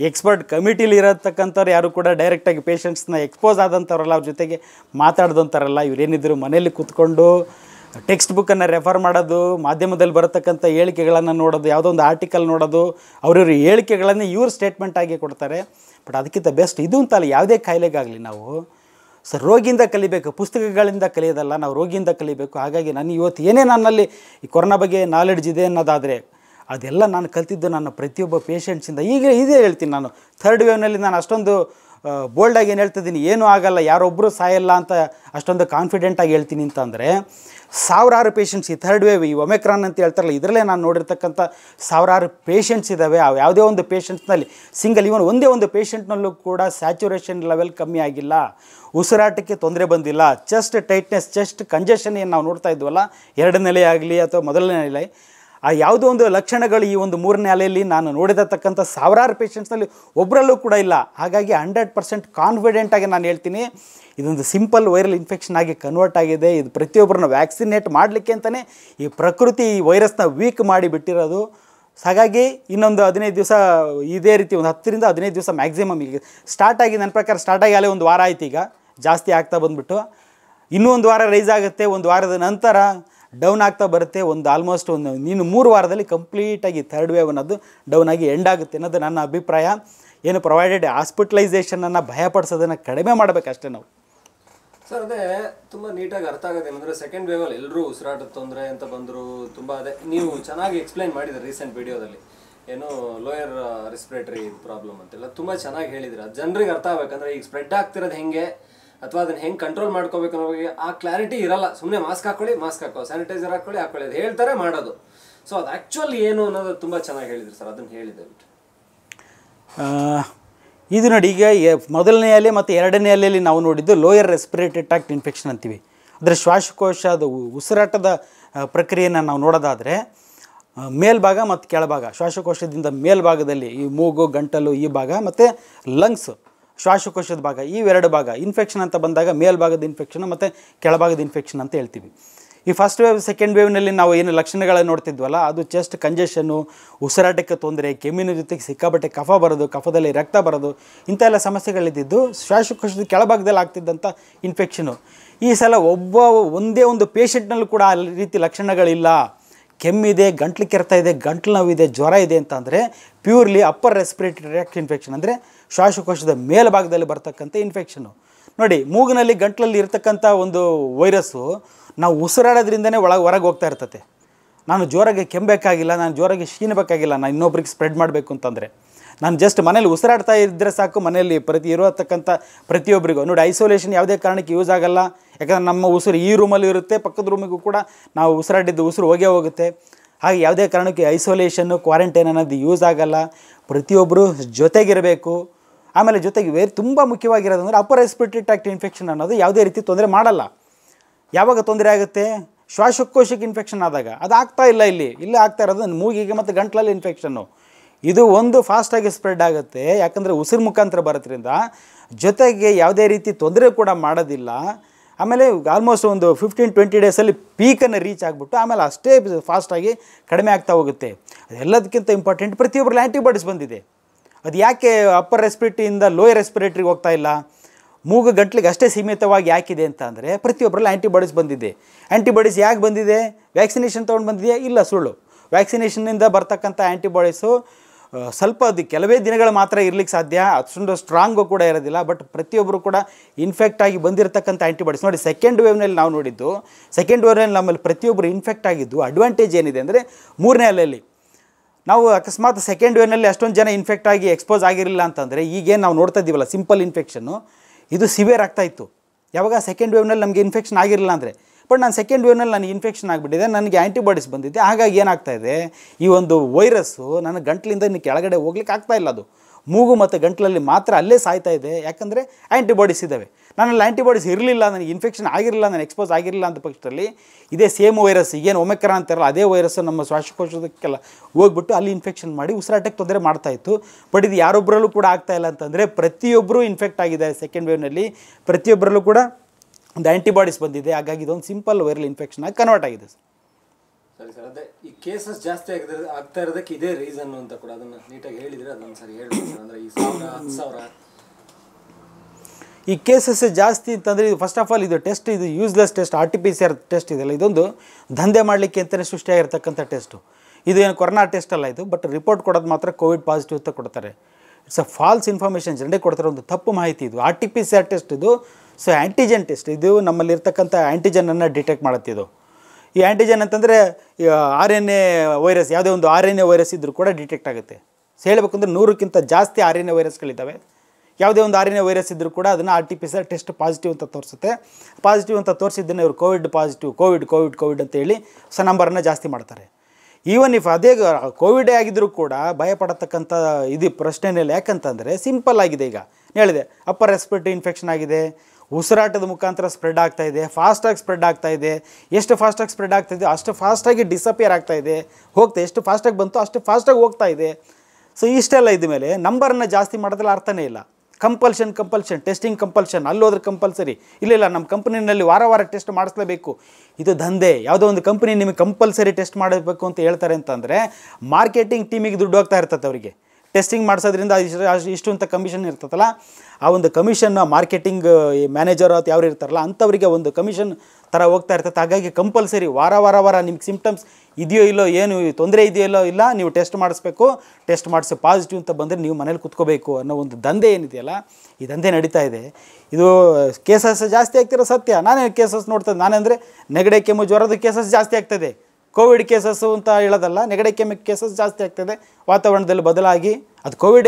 ಎಕ್ಸ್ಪರ್ಟ್ ಕಮಿಟಿಲಿ ಇರತಕ್ಕಂಥವ್ರು ಯಾರು ಕೂಡ ಡೈರೆಕ್ಟಾಗಿ ಪೇಷಂಟ್ಸ್ನ ಎಕ್ಸ್ಪೋಸ್ ಆದಂಥವ್ರಲ್ಲ, ಅವ್ರ ಜೊತೆಗೆ ಮಾತಾಡ್ದಂಥವ್ರಲ್ಲ. ಇವರೇನಿದ್ರು ಮನೇಲಿ ಕೂತ್ಕೊಂಡು ಟೆಕ್ಸ್ಟ್ ಬುಕ್ಕನ್ನು ರೆಫರ್ ಮಾಡೋದು, ಮಾಧ್ಯಮದಲ್ಲಿ ಬರತಕ್ಕಂಥ ಹೇಳಿಕೆಗಳನ್ನು ನೋಡೋದು, ಯಾವುದೋ ಒಂದು ಆರ್ಟಿಕಲ್ ನೋಡೋದು, ಅವರಿವ್ರ ಹೇಳಿಕೆಗಳನ್ನು ಇವ್ರು ಸ್ಟೇಟ್ಮೆಂಟಾಗಿ ಕೊಡ್ತಾರೆ. ಬಟ್ ಅದಕ್ಕಿಂತ ಬೆಸ್ಟ್ ಇದು ಅಂತಲ್ಲ, ಯಾವುದೇ ಕಾಯಿಲೆಗಾಗಲಿ ನಾವು ಸೊ ರೋಗಿಯಿಂದ ಕಲಿಬೇಕು, ಪುಸ್ತಕಗಳಿಂದ ಕಲಿಯೋದಲ್ಲ, ನಾವು ರೋಗಿಯಿಂದ ಕಲಿಬೇಕು. ಹಾಗಾಗಿ ನಾನು ಇವತ್ತು ಏನೇ ನನ್ನಲ್ಲಿ ಈ ಕೊರೋನಾ ಬಗ್ಗೆ ನಾಲೆಡ್ಜ್ ಇದೆ ಅನ್ನೋದಾದರೆ ಅದೆಲ್ಲ ನಾನು ಕಲಿತಿದ್ದು ನನ್ನ ಪ್ರತಿಯೊಬ್ಬ ಪೇಷಂಟ್ಸಿಂದ. ಈಗ ಇದೇ ಹೇಳ್ತೀನಿ ನಾನು, ಥರ್ಡ್ ವೇವ್ನಲ್ಲಿ ನಾನು ಅಷ್ಟೊಂದು ಬೋಲ್ಡಾಗಿ ಏನು ಹೇಳ್ತಿದ್ದೀನಿ, ಏನೂ ಆಗಲ್ಲ, ಯಾರೊಬ್ಬರು ಸಾಯಲ್ಲ ಅಂತ ಅಷ್ಟೊಂದು ಕಾನ್ಫಿಡೆಂಟಾಗಿ ಹೇಳ್ತೀನಿ ಅಂತಂದರೆ, ಸಾವಿರಾರು ಪೇಷಂಟ್ಸ್ ಈ ಥರ್ಡ್ ವೇವ್ ಈ ಒಮೆಕ್ರಾನ್ ಅಂತ ಹೇಳ್ತಾರಲ್ಲ ಇದರಲ್ಲೇ ನಾನು ನೋಡಿರ್ತಕ್ಕಂಥ ಸಾವಿರಾರು ಪೇಷಂಟ್ಸ್ ಇದ್ದಾವೆ. ಅವು ಯಾವುದೇ ಒಂದು ಪೇಷಂಟ್ಸ್ನಲ್ಲಿ ಸಿಂಗಲ್ ಇವನ್ ಒಂದೇ ಒಂದು ಪೇಷಂಟ್ನಲ್ಲೂ ಕೂಡ ಸ್ಯಾಚುರೇಷನ್ ಲೆವೆಲ್ ಕಮ್ಮಿ ಆಗಿಲ್ಲ, ಉಸಿರಾಟಕ್ಕೆ ತೊಂದರೆ ಬಂದಿಲ್ಲ, ಚೆಸ್ಟ್ ಟೈಟ್ನೆಸ್, ಚೆಸ್ಟ್ ಕಂಜೆಷನ್ ಏನು ನಾವು ನೋಡ್ತಾ ಇದ್ವಲ್ಲ ಎರಡನೇ ಆಗಲಿ ಅಥವಾ ಮೊದಲನೇ ನೆಲೆ, ಆ ಯಾವುದೋ ಒಂದು ಲಕ್ಷಣಗಳು ಈ ಒಂದು ಮೂರನೇ ಅಲೆಯಲ್ಲಿ ನಾನು ನೋಡಿರತಕ್ಕಂಥ ಸಾವಿರಾರು ಪೇಷಂಟ್ಸ್ನಲ್ಲಿ ಒಬ್ಬರಲ್ಲೂ ಕೂಡ ಇಲ್ಲ. ಹಾಗಾಗಿ 100% ಕಾನ್ಫಿಡೆಂಟಾಗಿ ನಾನು ಹೇಳ್ತೀನಿ, ಇದೊಂದು ಸಿಂಪಲ್ ವೈರಲ್ ಇನ್ಫೆಕ್ಷನ್ ಆಗಿ ಕನ್ವರ್ಟ್ ಆಗಿದೆ. ಇದು ಪ್ರತಿಯೊಬ್ಬರನ್ನ ವ್ಯಾಕ್ಸಿನೇಟ್ ಮಾಡಲಿಕ್ಕೆ ಅಂತಲೇ ಈ ಪ್ರಕೃತಿ ಈ ವೈರಸ್ನ ವೀಕ್ ಮಾಡಿ ಬಿಟ್ಟಿರೋದು. ಹಾಗಾಗಿ ಇನ್ನೊಂದು 15 ದಿವಸ ಇದೇ ರೀತಿ ಒಂದು 10 ರಿಂದ 15 ದಿವಸ ಮ್ಯಾಕ್ಸಿಮಮ್ ಈಗ ಸ್ಟಾರ್ಟ್ ಆಗಿ ನನ್ನ ಪ್ರಕಾರ ಸ್ಟಾರ್ಟಾಗಿ ಅಲ್ಲೇ ಒಂದು ವಾರ ಆಯ್ತು, ಈಗ ಜಾಸ್ತಿ ಆಗ್ತಾ ಬಂದುಬಿಟ್ಟು ಇನ್ನೂ ಒಂದು ವಾರ ರೈಸ್ ಆಗುತ್ತೆ, ಒಂದು ವಾರದ ನಂತರ ಡೌನ್ ಆಗ್ತಾ ಬರುತ್ತೆ. ಒಂದು ಆಲ್ಮೋಸ್ಟ್ ಒಂದು ಇನ್ನು 3 ವಾರದಲ್ಲಿ ಕಂಪ್ಲೀಟಾಗಿ ಥರ್ಡ್ ವೇವ್ ಅನ್ನೋದು ಡೌನ್ ಆಗಿ ಎಂಡ್ ಆಗುತ್ತೆ ಅನ್ನೋದು ನನ್ನ ಅಭಿಪ್ರಾಯ. ಏನು ಪ್ರೊವೈಡೆಡ್ ಹಾಸ್ಪಿಟಲೈಸೇಷನನ್ನು ಭಯಪಡಿಸೋದನ್ನು ಕಡಿಮೆ ಮಾಡಬೇಕಷ್ಟೇ ನಾವು. ಸರ್ ಅದೇ ತುಂಬ ನೀಟಾಗಿ ಅರ್ಥ ಆಗಿದೆ ಅಂದರೆ ಸೆಕೆಂಡ್ ವೇವಲ್ಲಿ ಎಲ್ಲರೂ ಉಸಿರಾಟ ತೊಂದರೆ ಅಂತ ಬಂದರು ತುಂಬ. ಅದೇ ನೀವು ಚೆನ್ನಾಗಿ ಎಕ್ಸ್ಪ್ಲೈನ್ ಮಾಡಿದ್ರಿ ರೀಸೆಂಟ್ ವಿಡಿಯೋದಲ್ಲಿ, ಏನು ಲೋಯರ್ ರೆಸ್ಪಿರೇಟರಿ ಪ್ರಾಬ್ಲಮ್ ಅಂತೆಲ್ಲ ತುಂಬ ಚೆನ್ನಾಗಿ ಹೇಳಿದ್ರಿ. ಅದು ಜನರಿಗೆ ಅರ್ಥ ಆಗಬೇಕಂದ್ರೆ ಈಗ ಸ್ಪ್ರೆಡ್ ಆಗ್ತಿರೋದು ಹೆಂಗೆ ಅಥವಾ ಅದನ್ನು ಹೆಂಗೆ ಕಂಟ್ರೋಲ್ ಮಾಡ್ಕೋಬೇಕು ಅನ್ನೋ ಬಗ್ಗೆ ಆ ಕ್ಲಾರಿಟಿ ಇರಲ್ಲ. ಸುಮ್ಮನೆ ಮಾಸ್ಕ್ ಹಾಕೊಳ್ಳಿ, ಮಾಸ್ಕ್ ಹಾಕೋ, ಸ್ಯಾನಿಟೈಸರ್ ಹಾಕೊಳ್ಳಿ ಅದು ಹೇಳ್ತಾರೆ, ಮಾಡೋದು. ಸೊ ಅದು ಆ್ಯಕ್ಚುಲಿ ಏನು ಅನ್ನೋದು ತುಂಬ ಚೆನ್ನಾಗಿ ಹೇಳಿದ್ರಿ ಸರ್, ಅದನ್ನು ಹೇಳಿದೆ ಬಿಟ್ಟು. ಇದು ನೋಡಿ, ಈಗ ಮೊದಲನೇ ಅಲೆ ಮತ್ತು ಎರಡನೇ ಅಲೆಯಲ್ಲಿ ನಾವು ನೋಡಿದ್ದು ಲೋಯರ್ ರೆಸ್ಪಿರೇಟರಿ ಟ್ರ್ಯಾಕ್ಟ್ ಇನ್ಫೆಕ್ಷನ್ ಅಂತೀವಿ. ಅದರ ಶ್ವಾಸಕೋಶ ಅದು ಉಸಿರಾಟದ ಪ್ರಕ್ರಿಯೆಯನ್ನು ನಾವು ನೋಡೋದಾದರೆ ಮೇಲ್ಭಾಗ ಮತ್ತು ಕೆಳಭಾಗ, ಶ್ವಾಸಕೋಶದಿಂದ ಮೇಲ್ಭಾಗದಲ್ಲಿ ಈ ಮೂಗು, ಗಂಟಲು ಈ ಭಾಗ ಮತ್ತು ಲಂಗ್ಸ್ ಶ್ವಾಸಕೋಶದ ಭಾಗ, ಇವೆರಡು ಭಾಗ ಇನ್ಫೆಕ್ಷನ್ ಅಂತ ಬಂದಾಗ ಮೇಲ್ಭಾಗದ ಇನ್ಫೆಕ್ಷನ್ ಮತ್ತು ಕೆಳಭಾಗದ ಇನ್ಫೆಕ್ಷನ್ ಅಂತ ಹೇಳ್ತೀವಿ. ಈ ಫಸ್ಟ್ ವೇವ್ ಸೆಕೆಂಡ್ ವೇವ್ನಲ್ಲಿ ನಾವು ಏನು ಲಕ್ಷಣಗಳನ್ನು ನೋಡ್ತಿದ್ವಲ್ಲ ಅದು ಚೆಸ್ಟ್ ಕಂಜೆಷನ್ನು, ಉಸಿರಾಟಕ್ಕೆ ತೊಂದರೆ, ಕೆಮ್ಮಿನ ಜೊತೆಗೆ ಸಿಕ್ಕಾಪಟ್ಟೆ ಕಫ ಬರೋದು, ಕಫದಲ್ಲಿ ರಕ್ತ ಬರೋದು, ಇಂಥ ಎಲ್ಲ ಸಮಸ್ಯೆಗಳಿದ್ದು ಶ್ವಾಸಕೋಶದ ಕೆಳಭಾಗದಲ್ಲಿ ಆಗ್ತಿದ್ದಂಥ ಇನ್ಫೆಕ್ಷನು. ಈ ಸಲ ಒಂದೇ ಒಂದು ಪೇಷೆಂಟ್ನಲ್ಲೂ ಕೂಡ ಆ ರೀತಿ ಲಕ್ಷಣಗಳಿಲ್ಲ. ಕೆಮ್ಮಿದೆ, ಗಂಟ್ಲು ಕೆರೆತ ಇದೆ, ಗಂಟ್ಲು ನೋವಿದೆ, ಜ್ವರ ಇದೆ ಅಂತಂದರೆ purely upper respiratory tract infection, ಅಂದರೆ ಶ್ವಾಸಕೋಶದ ಮೇಲ್ಭಾಗದಲ್ಲಿ ಬರ್ತಕ್ಕಂಥ ಇನ್ಫೆಕ್ಷನು. ನೋಡಿ, ಮೂಗಿನಲ್ಲಿ ಗಂಟ್ಲಲ್ಲಿ ಇರ್ತಕ್ಕಂಥ ಒಂದು ವೈರಸ್ಸು ನಾವು ಉಸಿರಾಡೋದ್ರಿಂದನೇ ಹೊರಗೆ ಹೋಗ್ತಾ ಇರ್ತತೆ. ನಾನು ಜೋರಾಗಿ ಕೆಮ್ಮಬೇಕಾಗಿಲ್ಲ, ನಾನು ಜೋರಾಗಿ ಶೀನಬೇಕಾಗಿಲ್ಲ, ನಾನು ಇನ್ನೊಬ್ರಿಗೆ ಸ್ಪ್ರೆಡ್ ಮಾಡಬೇಕು ಅಂತಂದರೆ ನಾನು ಜಸ್ಟ್ ಮನೇಲಿ ಉಸಿರಾಡ್ತಾ ಇದ್ದರೆ ಸಾಕು. ಮನೆಯಲ್ಲಿ ಇರತಕ್ಕಂಥ ಪ್ರತಿಯೊಬ್ಬರಿಗೂ ನೋಡಿ, ಐಸೋಲೇಷನ್ ಯಾವುದೇ ಕಾರಣಕ್ಕೆ ಯೂಸ್ ಆಗೋಲ್ಲ. ಯಾಕಂದರೆ ನಮ್ಮ ಉಸಿರು ಈ ರೂಮಲ್ಲಿ ಇರುತ್ತೆ, ಪಕ್ಕದ ರೂಮಿಗೂ ಕೂಡ ನಾವು ಉಸಿರಾಡಿದ್ದು ಉಸಿರು ಹೋಗೇ ಹೋಗುತ್ತೆ. ಹಾಗೆ ಯಾವುದೇ ಕಾರಣಕ್ಕೆ ಐಸೋಲೇಷನ್ನು, ಕ್ವಾರಂಟೈನ್ ಅನ್ನೋದು ಯೂಸ್ ಆಗೋಲ್ಲ. ಪ್ರತಿಯೊಬ್ಬರು ಜೊತೆಗಿರಬೇಕು. ಆಮೇಲೆ ಜೊತೆಗೆ ಬೇರೆ ತುಂಬ ಮುಖ್ಯವಾಗಿರೋದಂದರೆ ಅಪ್ಪರ್ ರೆಸ್ಪಿರೇಟರಿ ಟ್ರ್ಯಾಕ್ಟ್ ಇನ್ಫೆಕ್ಷನ್ ಅನ್ನೋದು ಯಾವುದೇ ರೀತಿ ತೊಂದರೆ ಮಾಡಲ್ಲ. ಯಾವಾಗ ತೊಂದರೆ ಆಗುತ್ತೆ? ಶ್ವಾಸಕೋಶಕ್ಕೆ ಇನ್ಫೆಕ್ಷನ್ ಆದಾಗ. ಅದು ಆಗ್ತಾ ಇಲ್ಲ, ಇಲ್ಲಿ ಆಗ್ತಾ ಇರೋದು ಮೂಗಿಗೆ ಮತ್ತು ಗಂಟಲಲ್ಲಿ ಇನ್ಫೆಕ್ಷನ್ನು. ಇದು ಒಂದು ಫಾಸ್ಟಾಗಿ ಸ್ಪ್ರೆಡ್ ಆಗುತ್ತೆ, ಯಾಕಂದರೆ ಉಸಿರು ಮುಖಾಂತರ ಬರೋದ್ರಿಂದ. ಜೊತೆಗೆ ಯಾವುದೇ ರೀತಿ ತೊಂದರೆ ಕೂಡ ಮಾಡೋದಿಲ್ಲ. ಆಮೇಲೆ ಆಲ್ಮೋಸ್ಟ್ ಒಂದು 15-20 ಡೇಸಲ್ಲಿ ಪೀಕನ್ನು ರೀಚ್ ಆಗಿಬಿಟ್ಟು ಆಮೇಲೆ ಅಷ್ಟೇ ಫಾಸ್ಟಾಗಿ ಕಡಿಮೆ ಆಗ್ತಾ ಹೋಗುತ್ತೆ. ಅದೆಲ್ಲದಕ್ಕಿಂತ ಇಂಪಾರ್ಟೆಂಟ್, ಪ್ರತಿಯೊಬ್ಬರಲ್ಲಿ ಆ್ಯಂಟಿಬಾಡೀಸ್ ಬಂದಿದೆ. ಅದು ಯಾಕೆ ಅಪ್ಪರ್ ರೆಸ್ಪಿರೇಟರಿಯಿಂದ ಲೋಯರ್ ರೆಸ್ಪಿರೇಟರಿಗೆ ಹೋಗ್ತಾ ಇಲ್ಲ, ಮೂಗು ಗಂಟ್ಲಿಗೆ ಅಷ್ಟೇ ಸೀಮಿತವಾಗಿ ಯಾಕಿದೆ ಅಂತ ಅಂದರೆ ಪ್ರತಿಯೊಬ್ಬರಲ್ಲಿ ಆ್ಯಂಟಿಬಾಡೀಸ್ ಬಂದಿದೆ. ಆ್ಯಂಟಿಬಾಡೀಸ್ ಯಾಕೆ ಬಂದಿದೆ? ವ್ಯಾಕ್ಸಿನೇಷನ್ ತೊಗೊಂಡು ಬಂದಿದೆಯಾ? ಇಲ್ಲ, ಸುಳ್ಳು. ವ್ಯಾಕ್ಸಿನೇಷನ್ನಿಂದ ಬರ್ತಕ್ಕಂಥ ಆ್ಯಂಟಿಬಾಡೀಸು ಸ್ವಲ್ಪ ಅದು ಕೆಲವೇ ದಿನಗಳು ಮಾತ್ರ ಇರಲಿಕ್ಕೆ ಸಾಧ್ಯ, ಅಷ್ಟೊಂದು ಸ್ಟ್ರಾಂಗು ಕೂಡ ಇರೋದಿಲ್ಲ. ಬಟ್ ಪ್ರತಿಯೊಬ್ಬರು ಕೂಡ ಇನ್ಫೆಕ್ಟ್ ಆಗಿ ಬಂದಿರತಕ್ಕಂಥ ಆ್ಯಂಟಿಬಾಡೀಸ್ ನೋಡಿ, ಸೆಕೆಂಡ್ ವೇವ್ನಲ್ಲಿ ನಾವು ನೋಡಿದ್ದು, ಸೆಕೆಂಡ್ ವೇವ್ನಲ್ಲಿ ನಮ್ಮಲ್ಲಿ ಪ್ರತಿಯೊಬ್ಬರು ಇನ್ಫೆಕ್ಟ್ ಆಗಿದ್ದು. ಅಡ್ವಾಂಟೇಜ್ ಏನಿದೆ ಅಂದರೆ ಮೂರನೇ ಅಲೆಯಲ್ಲಿ ನಾವು ಅಕಸ್ಮಾತ್ ಸೆಕೆಂಡ್ ವೇವ್ನಲ್ಲಿ ಅಷ್ಟೊಂದು ಜನ ಇನ್ಫೆಕ್ಟ್ ಆಗಿ ಎಕ್ಸ್ಪೋಸ್ ಆಗಿರಲಿಲ್ಲ ಅಂತಂದರೆ ಈಗೇನು ನಾವು ನೋಡ್ತಾ ಇದ್ದೀವಲ್ಲ ಸಿಂಪಲ್ ಇನ್ಫೆಕ್ಷನ್ನು, ಇದು ಸಿವಿಯರ್ ಆಗ್ತಾಯಿತ್ತು. ಯಾವಾಗ ಸೆಕೆಂಡ್ ವೇವ್ನಲ್ಲಿ ನಮಗೆ ಇನ್ಫೆಕ್ಷನ್ ಆಗಿರಲಿಲ್ಲ ಅಂದರೆ. ಬಟ್ ನಾನು ಸೆಕೆಂಡ್ ವೇವ್ನಲ್ಲಿ ನನಗೆ ಇನ್ಫೆಕ್ಷನ್ ಆಗಿಬಿಟ್ಟಿದೆ, ನನಗೆ ಆ್ಯಂಟಿಬಾಡೀಸ್ ಬಂದಿದೆ. ಹಾಗಾಗಿ ಏನಾಗ್ತಾಯಿದೆ, ಈ ಒಂದು ವೈರಸ್ಸು ನನ್ನ ಗಂಟ್ಲಿಂದ ಇನ್ನು ಕೆಳಗಡೆ ಹೋಗ್ಲಿಕ್ಕೆ ಆಗ್ತಾಯಿಲ್ಲ. ಅದು ಮೂಗು ಮತ್ತು ಗಂಟ್ಲಲ್ಲಿ ಮಾತ್ರ ಅಲ್ಲೇ ಸಾಯ್ತಾ ಇದೆ, ಯಾಕಂದರೆ ಆ್ಯಂಟಿಬಾಡೀಸ್ ಇದ್ದಾವೆ. ನನ್ನಲ್ಲಿ ಆ್ಯಂಟಿಬಾಡೀಸ್ ಇರಲಿಲ್ಲ, ನನಗೆ ಇನ್ಫೆಕ್ಷನ್ ಆಗಿರಲಿಲ್ಲ, ನಾನು ಎಕ್ಸ್ಪೋಸ್ ಆಗಿರಲಿಲ್ಲ ಅಂತ ಪಕ್ಷದಲ್ಲಿ ಇದೇ ಸೇಮ್ ವೈರಸ್, ಈಗೇನು ಒಮೆಕ್ರಾನ್ ಅಂತಾರಲ್ಲ ಅದೇ ವೈರಸ್ಸು ನಮ್ಮ ಶ್ವಾಸಕೋಶದಕ್ಕೆಲ್ಲ ಹೋಗ್ಬಿಟ್ಟು ಅಲ್ಲಿ ಇನ್ಫೆಕ್ಷನ್ ಮಾಡಿ ಉಸಿರಾಟಕ್ಕೆ ತೊಂದರೆ ಮಾಡ್ತಾಯಿತ್ತು. ಬಟ್ ಇದು ಯಾರೊಬ್ಬರಲ್ಲೂ ಕೂಡ ಆಗ್ತಾಯಿಲ್ಲ ಅಂತಂದರೆ ಪ್ರತಿಯೊಬ್ಬರೂ ಇನ್ಫೆಕ್ಟ್ ಆಗಿದ್ದಾರೆ ಸೆಕೆಂಡ್ ವೇವ್ನಲ್ಲಿ. ಪ್ರತಿಯೊಬ್ಬರಲ್ಲೂ ಕೂಡ ಒಂದು ಆ್ಯಂಟಿಬಾಡೀಸ್ ಬಂದಿದೆ. ಹಾಗಾಗಿ ಇದೊಂದು ಸಿಂಪಲ್ ವೈರಲ್ ಇನ್ಫೆಕ್ಷನ್ ಆಗಿ ಕನ್ವರ್ಟ್ ಆಗಿದೆ ಸರ್. ಸರಿ ಸರ್, ಅದೇ ಈ ಕೇಸಸ್ ಜಾಸ್ತಿ ಆಗ್ತಾ ಇರೋದಕ್ಕೆ ಇದೇ ರೀಸನ್ ಅಂತ ಕೂಡ ಅದನ್ನು ನೀಟಾಗಿ ಹೇಳಿದರೆ ಅದೊಂದು ಸರಿ ಹೇಳಿ ಸರ್. ಅಂದರೆ ಈ 1000 ಈ ಕೇಸಸ್ ಜಾಸ್ತಿ ಅಂತಂದರೆ ಇದು ಫಸ್ಟ್ ಆಫ್ ಆಲ್ ಇದು ಟೆಸ್ಟ್, ಇದು ಯೂಸ್ಲೆಸ್ ಟೆಸ್ಟ್. RT-PCR ಟೆಸ್ಟ್ ಇದೆಲ್ಲ ಇದೊಂದು ದಂಧೆ ಮಾಡಲಿಕ್ಕೆ ಅಂತಲೇ ಸೃಷ್ಟಿಯಾಗಿರ್ತಕ್ಕಂಥ ಟೆಸ್ಟು. ಇದು ಏನು ಕೊರೋನಾ ಟೆಸ್ಟ್ ಅಲ್ಲ ಇದು, ಬಟ್ ರಿಪೋರ್ಟ್ ಕೊಡೋದು ಮಾತ್ರ ಕೋವಿಡ್ ಪಾಸಿಟಿವ್ ಅಂತ ಕೊಡ್ತಾರೆ. ಇಟ್ಸ್ ಅ ಫಾಲ್ಸ್ ಇನ್ಫಾರ್ಮೇಷನ್ ಜನರಿಗೆ ಕೊಡ್ತಾರೆ, ಒಂದು ತಪ್ಪು ಮಾಹಿತಿ ಇದು. RT-PCR ಟೆಸ್ಟ್ ಇದು ಆ್ಯಂಟಿಜನ್ ಟೆಸ್ಟ್. ಇದು ನಮ್ಮಲ್ಲಿರ್ತಕ್ಕಂಥ ಆ್ಯಂಟಿಜನನ್ನು ಡಿಟೆಕ್ಟ್ ಮಾಡುತ್ತಿದ್ದು. ಈ ಆ್ಯಂಟಿಜನ್ ಅಂತಂದರೆ RNA ವೈರಸ್, ಯಾವುದೇ ಒಂದು RNA ವೈರಸ್ ಇದ್ದರೂ ಕೂಡ ಡಿಟೆಕ್ಟ್ ಆಗುತ್ತೆ. ಹೇಳಬೇಕಂದ್ರೆ 100ಕ್ಕಿಂತ ಜಾಸ್ತಿ RNA ವೈರಸ್ಗಳಿದ್ದಾವೆ. ಯಾವುದೇ ಒಂದು RNA ವೈರಸ್ ಇದ್ದರೂ ಕೂಡ ಅದನ್ನು RT-PCR ಟೆಸ್ಟ್ ಪಾಸಿಟಿವ್ ಅಂತ ತೋರಿಸುತ್ತೆ. ಪಾಸಿಟಿವ್ ಅಂತ ತೋರಿಸಿದ್ದನ್ನು ಇವರು ಕೋವಿಡ್ ಪಾಸಿಟಿವ್, ಕೋವಿಡ್ ಅಂತೇಳಿ ಸ ನಂಬರನ್ನು ಜಾಸ್ತಿ ಮಾಡ್ತಾರೆ. ಈವನ್ ಇಫ್ ಅದೇ ಕೋವಿಡೇ ಆಗಿದ್ದರೂ ಕೂಡ ಭಯಪಡತಕ್ಕಂಥ ಇದು ಪ್ರಶ್ನೆನೇ ಇಲ್ಲ. ಯಾಕಂತಂದರೆ ಸಿಂಪಲ್ ಆಗಿದೆ. ಈಗ ಹೇಳಿದೆ ಅಪ್ಪರ್ ರೆಸ್ಪಿರೇಟರಿ ಇನ್ಫೆಕ್ಷನ್ ಆಗಿದೆ, ಉಸಿರಾಟದ ಮುಖಾಂತರ ಸ್ಪ್ರೆಡ್ ಆಗ್ತಾಯಿದೆ, ಫಾಸ್ಟಾಗಿ ಸ್ಪ್ರೆಡ್ ಆಗ್ತಾಯಿದೆ. ಎಷ್ಟು ಫಾಸ್ಟಾಗಿ ಸ್ಪ್ರೆಡ್ ಆಗ್ತಾಯಿದೆ ಅಷ್ಟು ಫಾಸ್ಟಾಗಿ ಡಿಸಪಿಯರ್ ಆಗ್ತಾಯಿದೆ, ಹೋಗ್ತಾ ಎಷ್ಟು ಫಾಸ್ಟಾಗಿ ಬಂತು ಅಷ್ಟು ಫಾಸ್ಟಾಗಿ ಹೋಗ್ತಾ ಇದೆ. ಸೊ ಇಷ್ಟೆಲ್ಲ ಇದ್ಮೇಲೆ ನಂಬರನ್ನು ಜಾಸ್ತಿ ಮಾಡೋದ್ರಲ್ಲಿ ಅರ್ಥನೇ ಇಲ್ಲ. ಕಂಪಲ್ಷನ್ ಟೆಸ್ಟಿಂಗ್ ಕಂಪಲ್ಷನ್, ಅಲ್ಲೋದ್ರೆ ಕಂಪಲ್ಸರಿ. ಇಲ್ಲ ನಮ್ಮ ಕಂಪ್ನಿನಲ್ಲಿ ವಾರ ಟೆಸ್ಟ್ ಮಾಡಿಸ್ಲೇಬೇಕು. ಇದು ದಂಧೆ. ಯಾವುದೋ ಒಂದು ಕಂಪ್ನಿ ನಿಮಗೆ ಕಂಪಲ್ಸರಿ ಟೆಸ್ಟ್ ಮಾಡಬೇಕು ಅಂತ ಹೇಳ್ತಾರೆ ಅಂತಂದರೆ ಮಾರ್ಕೆಟಿಂಗ್ ಟೀಮಿಗೆ ದುಡ್ಡು ಹೋಗ್ತಾ ಇರ್ತದೆ, ಅವರಿಗೆ टेस्टिंग ಮಾಡಿಸೋದ್ರಿಂದ ಇಷ್ಟು ಅಂತ ಕಮಿಷನ್ ಇರ್ತದಲ್ಲ ಆ ಒಂದು ಕಮಿಷನ್ ಮಾರ್ಕೆಟಿಂಗ್ ಮ್ಯಾನೇಜರ್ ಅಥವಾ ಯಾರು ಇರ್ತಾರಲ್ಲ ಅಂತವರಿಗೆ ಒಂದು ಕಮಿಷನ್ ತರ ಹೋಗ್ತಾ ಇರ್ತತೆ ಹಾಗಾಗಿ ಕಂಪಲ್ಸರಿ ವಾರ ವಾರ ನಿಮಗೆ ಸಿಂಪ್ಟಮ್ಸ್ ಇದೆಯೋ ಇಲ್ಲೋ ಏನು ತೊಂದರೆ ಇದೆಯೋ ಇಲ್ಲೋ ಇಲ್ಲ ನೀವು ಟೆಸ್ಟ್ ಮಾಡಿಸಬೇಕು ಟೆಸ್ಟ್ ಮಾಡಿಸಿ ಪಾಸಿಟಿವ್ ಅಂತ ಬಂದ್ರೆ ನೀವು ಮನೆಯಲ್ಲಿ ಕೂತ್ಕೋಬೇಕು ಅನ್ನೋ ಒಂದು ದಂಧೆ ಏನಿದೆಯಲ್ಲ ಈ ದಂಧೆ ನಡೀತಾ ಇದೆ ಇದು ಕೇಸಸ್ ಜಾಸ್ತಿ ಆಗ್ತಿರೋ ಸತ್ಯ ನಾನೇ ಕೇಸಸ್ ನೋಡ್ತಾ ನಾನು ಅಂದ್ರೆ ನೆಗಡಿ ಕೆಮ್ಮು ಜ್ವರದ ಕೇಸಸ್ ಜಾಸ್ತಿ ಆಗ್ತಿದೆ कोविड केसस् अंत नेगेटिव केम केसस् जास्ति आते वातावरण बदल अब कोविड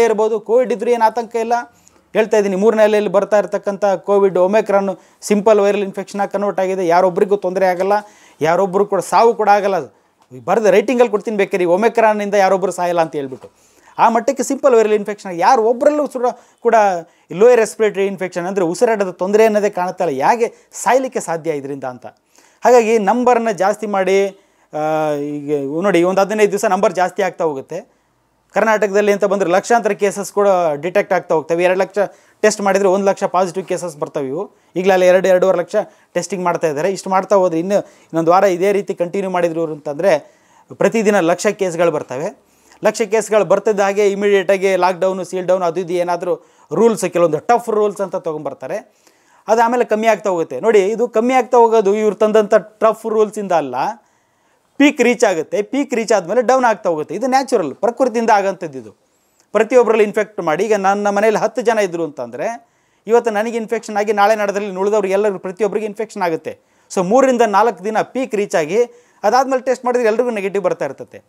कोविड ऐन आतंक इलाता मूरने बरता Covid Omicron simple viral infection convert आगे यारोब्बरिगू तोंदरे आगल्ल यारोब्बरू कूड सावु कूड आगल्ल बरेद रेटिंगल कोड्तीनि बेकारे ओमिक्रॉन इंद यारोब्बरू सायल्ल अंत हेळिबिट्टु आ मट्टक्के सिंपल वायरल इन्फेक्शन यारोब्बरल्लू कूड लोअर रेस्पिरेटरी इन्फेक्शन अंद्रे उसिराटद तोंदरे अन्नोदे काणुत्ता इल्ल यागे सायलिक्के साध्य इदरिंद अंत हागागि नंबरन्न जास्ति माडि नोडि ओंदु 15 दिवस नंबर जास्ति आगता होगुत्ते कर्नाटकदल्लि अंत बंद्रे लक्षांतर केसस् कूड डिटेक्ट आगता होग्तवे 2 लक्ष टेस्ट माडिद्रे 1 लक्ष पॉजिटिव केसस् बर्तवे इवु ईगलाले 2-2.5 लक्ष टेस्टिंग माड्ता इद्दारे इष्टु माड्ता होद्रे इन्नोंदु वार इदे रीति कंटिन्यू माडिद्रु अंतंद्रे प्रतिदिन लक्ष केसुगळु बर्तवे लक्ष केसुगळु बर्तिद्द हागे इमिडियेट आगि लाक डाउन सील डाउन अदु इदु एनादरू रूल्स केलवोंदु टफ रूल्स अंत तगोंड बर्तारे अदु आमेले कम्मी आगता होगुत्ते नोडि इदु कम्मी आगता होगोदु इवरु तंदंत टफ रूल्स इंद अल्ल पीक रीच आगते पीक रीच आदमेले डौन आगता होगुत्ते इदु न्याचुरल प्रकृतियिंद आगंतद्दु इदु प्रतियोब्बरल्लि इन्फेक्ट माडि ಈಗ ನನ್ನ ಮನೆಯಲ್ಲಿ 10 ಜನ ಇದ್ದರು ಅಂತಂದ್ರೆ ಇವತ್ತು ನನಗೆ ಇನ್ಫೆಕ್ಷನ್ ಆಗಿ ನಾಳೆ ನಡೆದಲ್ಲಿ ಉಳಿದವರಿಗೆ ಎಲ್ಲರಿಗೂ ಪ್ರತಿಯೊಬ್ಬರಿಗೆ ಇನ್ಫೆಕ್ಷನ್ ಆಗುತ್ತೆ ಸೋ 3 ರಿಂದ 4 ದಿನ ಪೀಕ್ रीच ಆಗಿ ಅದಾದಮೇಲೆ ಟೆಸ್ಟ್ ಮಾಡಿದ್ರೆ ಎಲ್ಲರಿಗೂ ನೆಗೆಟಿವ್ ಬರ್ತಾ ಇರ್ತತೆ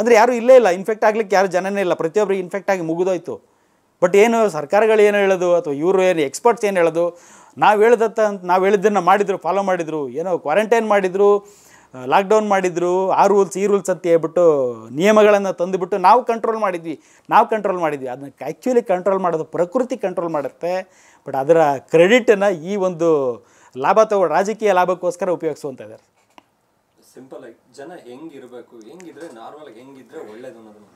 ಅಂದ್ರೆ ಯಾರು ಇಲ್ಲೇ ಇಲ್ಲ ಇನ್ಫೆಕ್ಟ್ ಆಗಲಿಕ್ಕೆ ಯಾರು ಜನನೇ ಇಲ್ಲ ಪ್ರತಿಯೊಬ್ಬರಿಗೆ ಇನ್ಫೆಕ್ಟ್ ಆಗಿ ಮುಗಿದೋಯ್ತು ಬಟ್ ಏನು ಸರ್ಕಾರಗಳು ಏನು ಹೇಳೋದು ಅಥವಾ ಇವರು ಏನು ಎಕ್ಸ್ಪರ್ಟ್ಸ್ ಏನು ಹೇಳೋದು ನಾವು ಹೇಳಿದ್ದನ್ನ ಮಾಡಿದ್ರು ಫಾಲೋ ಮಾಡಿದ್ರು ಏನೋ ಕ್ವಾರಂಟೈನ್ ಮಾಡಿದ್ರು ಲಾಕ್ಡೌನ್ ಮಾಡಿದ್ರು ಆ ರೂಲ್ಸ್ ಈ ರೂಲ್ಸ್ ಅಂತ ಹೇಳ್ಬಿಟ್ಟು ನಿಯಮಗಳನ್ನು ತಂದುಬಿಟ್ಟು ನಾವು ಕಂಟ್ರೋಲ್ ಮಾಡಿದ್ವಿ ಅದನ್ನ ಆಕ್ಚುಲಿ ಕಂಟ್ರೋಲ್ ಮಾಡೋದು ಪ್ರಕೃತಿ ಕಂಟ್ರೋಲ್ ಮಾಡುತ್ತೆ ಬಟ್ ಅದರ ಕ್ರೆಡಿಟ್ ಅನ್ನು ಈ ಒಂದು ಲಾಭ ತಗೊಂಡು ರಾಜಕೀಯ ಲಾಭಕ್ಕೋಸ್ಕರ ಉಪಯೋಗಿಸುವಂತ ಇದ್ದಾರೆ ಸಿಂಪಲ್ ಆಗಿ ಜನ ಹೆಂಗ್ ಇರಬೇಕು ಹೆಂಗಿದ್ರೆ ನಾರ್ಮಲ್ ಆಗಿ ಹೆಂಗಿದ್ರೆ ಒಳ್ಳೆದು ಅನ್ನೋದು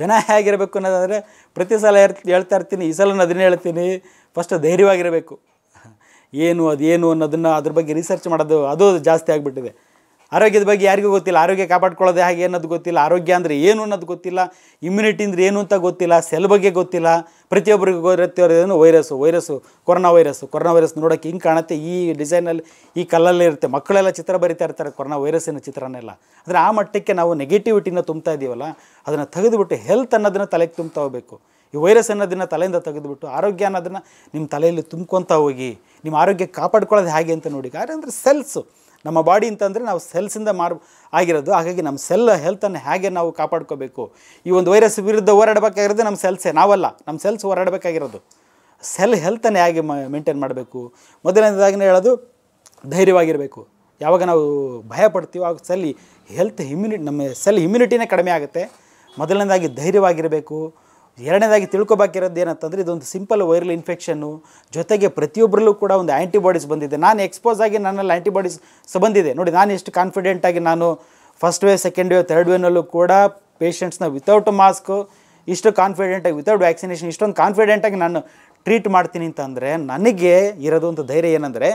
ಜನ ಹೇಗಿರಬೇಕು ಅನ್ನೋದಾದ್ರೆ ಪ್ರತಿ ಸಲ ಹೇಳ್ತಾ ಇರ್ತೀನಿ ಈ ಸಲ ಅದನ್ನ ಹೇಳ್ತೀನಿ ಫಸ್ಟ್ ಧೈರ್ಯವಾಗಿರಬೇಕು ಏನು ಅದೇನು ಅನ್ನೋದನ್ನ ಅದರ ಬಗ್ಗೆ ರಿಸರ್ಚ್ ಮಾಡೋದು ಅದು ಜಾಸ್ತಿ ಆಗಿಬಿಟ್ಟಿದೆ ಆರೋಗ್ಯದ ಬಗ್ಗೆ ಯಾರಿಗೂ ಗೊತ್ತಿಲ್ಲ ಆರೋಗ್ಯ ಕಾಪಾಡ್ಕೊಳ್ಳೋದು ಹಾಗೆ ಅನ್ನೋದು ಗೊತ್ತಿಲ್ಲ ಆರೋಗ್ಯ ಅಂದರೆ ಏನು ಅನ್ನೋದು ಗೊತ್ತಿಲ್ಲ ಇಮ್ಯುನಿಟಿ ಅಂದರೆ ಏನು ಅಂತ ಗೊತ್ತಿಲ್ಲ ಸೆಲ್ ಬಗ್ಗೆ ಗೊತ್ತಿಲ್ಲ ಪ್ರತಿಯೊಬ್ಬರಿಗೂ ಗೊತ್ತಿರೋದೇನು ವೈರಸ್ಸು ಕೊರೋನಾ ವೈರಸ್ ನೋಡೋಕೆ ಹಿಂಗೆ ಕಾಣುತ್ತೆ ಈ ಡಿಸೈನಲ್ಲಿ ಈ ಕಲ್ಲಲ್ಲಿ ಇರುತ್ತೆ ಮಕ್ಕಳೆಲ್ಲ ಚಿತ್ರ ಬರಿತಾ ಇರ್ತಾರೆ ಕೊರೋನಾ ವೈರಸ್ಸಿನ ಚಿತ್ರನೆಲ್ಲ ಅಂದರೆ ಆ ಮಟ್ಟಕ್ಕೆ ನಾವು ನೆಗೆಟಿವಿಟಿನ ತುಂಬ್ತಾ ಇದ್ದೀವಲ್ಲ ಅದನ್ನು ತೆಗೆದುಬಿಟ್ಟು ಹೆಲ್ತ್ ಅನ್ನೋದನ್ನು ತಲೆಗೆ ತುಂಬ್ತಾ ಹೋಗಬೇಕು ಈ ವೈರಸ್ ಅನ್ನೋದನ್ನ ತಲೆಯಿಂದ ತೆಗೆದುಬಿಟ್ಟು ಆರೋಗ್ಯ ಅನ್ನೋದನ್ನ ನಿಮ್ಮ ತಲೆಯಲ್ಲಿ ತುಂಬ್ಕೊತಾ ಹೋಗಿ ನಿಮ್ಮ ಆರೋಗ್ಯ ಕಾಪಾಡ್ಕೊಳ್ಳೋದು ಹೇಗೆ ಅಂತ ನೋಡಿ ಯಾಕಂದರೆ ಸೆಲ್ಸು ನಮ್ಮ ಬಾಡಿ ಅಂತಂದರೆ ನಾವು ಸೆಲ್ಸಿಂದ ಆಗಿರೋದು ಹಾಗಾಗಿ ನಮ್ಮ ಸೆಲ್ ಹೆಲ್ತನ್ನು ಹೇಗೆ ನಾವು ಕಾಪಾಡ್ಕೋಬೇಕು ಈ ಒಂದು ವೈರಸ್ ವಿರುದ್ಧ ಹೋರಾಡಬೇಕಾಗಿರೋದು ನಮ್ಮ ಸೆಲ್ಸೇ ನಾವಲ್ಲ ನಮ್ಮ ಸೆಲ್ಸ್ ಹೋರಾಡಬೇಕಾಗಿರೋದು ಸೆಲ್ ಹೆಲ್ತನ್ನು ಹೇಗೆ ಮೇಂಟೈನ್ ಮಾಡಬೇಕು ಮೊದಲನೇದಾಗಿ ಹೇಳೋದು ಧೈರ್ಯವಾಗಿರಬೇಕು ಯಾವಾಗ ನಾವು ಭಯ ಪಡ್ತೀವೋ ಆಗ ಸೆಲ್ ಹೆಲ್ತ್ ಇಮ್ಯುನಿಟಿ ನಮ್ಮ ಸೆಲ್ ಇಮ್ಯುನಿಟಿನೇ ಕಡಿಮೆ ಆಗುತ್ತೆ ಮೊದಲನೇದಾಗಿ ಧೈರ್ಯವಾಗಿರಬೇಕು ಎರಡನೇದಾಗಿ ತಿಳ್ಕೋಬೇಕಿರೋದು ಏನಂತಂದರೆ ಇದೊಂದು ಸಿಂಪಲ್ ವೈರಲ್ ಇನ್ಫೆಕ್ಷನ್ನು ಜೊತೆಗೆ ಪ್ರತಿಯೊಬ್ಬರಲ್ಲೂ ಕೂಡ ಒಂದು ಆ್ಯಂಟಿಬಾಡೀಸ್ ಬಂದಿದೆ ನಾನು ಎಕ್ಸ್ಪೋಸ್ ಆಗಿ ನನ್ನಲ್ಲಿ ಆ್ಯಂಟಿಬಾಡೀಸ್ ಬಂದಿದೆ ನೋಡಿ ನಾನು ಎಷ್ಟು ಕಾನ್ಫಿಡೆಂಟ್ ಆಗಿ ನಾನು first wave second wave third ವೇವ್ನಲ್ಲೂ ಕೂಡ ಪೇಷಂಟ್ಸ್ನ ವಿತೌಟ್ ಮಾಸ್ಕ್ ಇಷ್ಟು ಕಾನ್ಫಿಡೆಂಟಾಗಿ ವಿತೌಟ್ ವ್ಯಾಕ್ಸಿನೇಷನ್ ಇಷ್ಟೊಂದು ಕಾನ್ಫಿಡೆಂಟಾಗಿ ನಾನು ಟ್ರೀಟ್ ಮಾಡ್ತೀನಿ ಅಂತಂದರೆ ನನಗೆ ಇರೋದು ಒಂದು ಧೈರ್ಯ ಏನಂದರೆ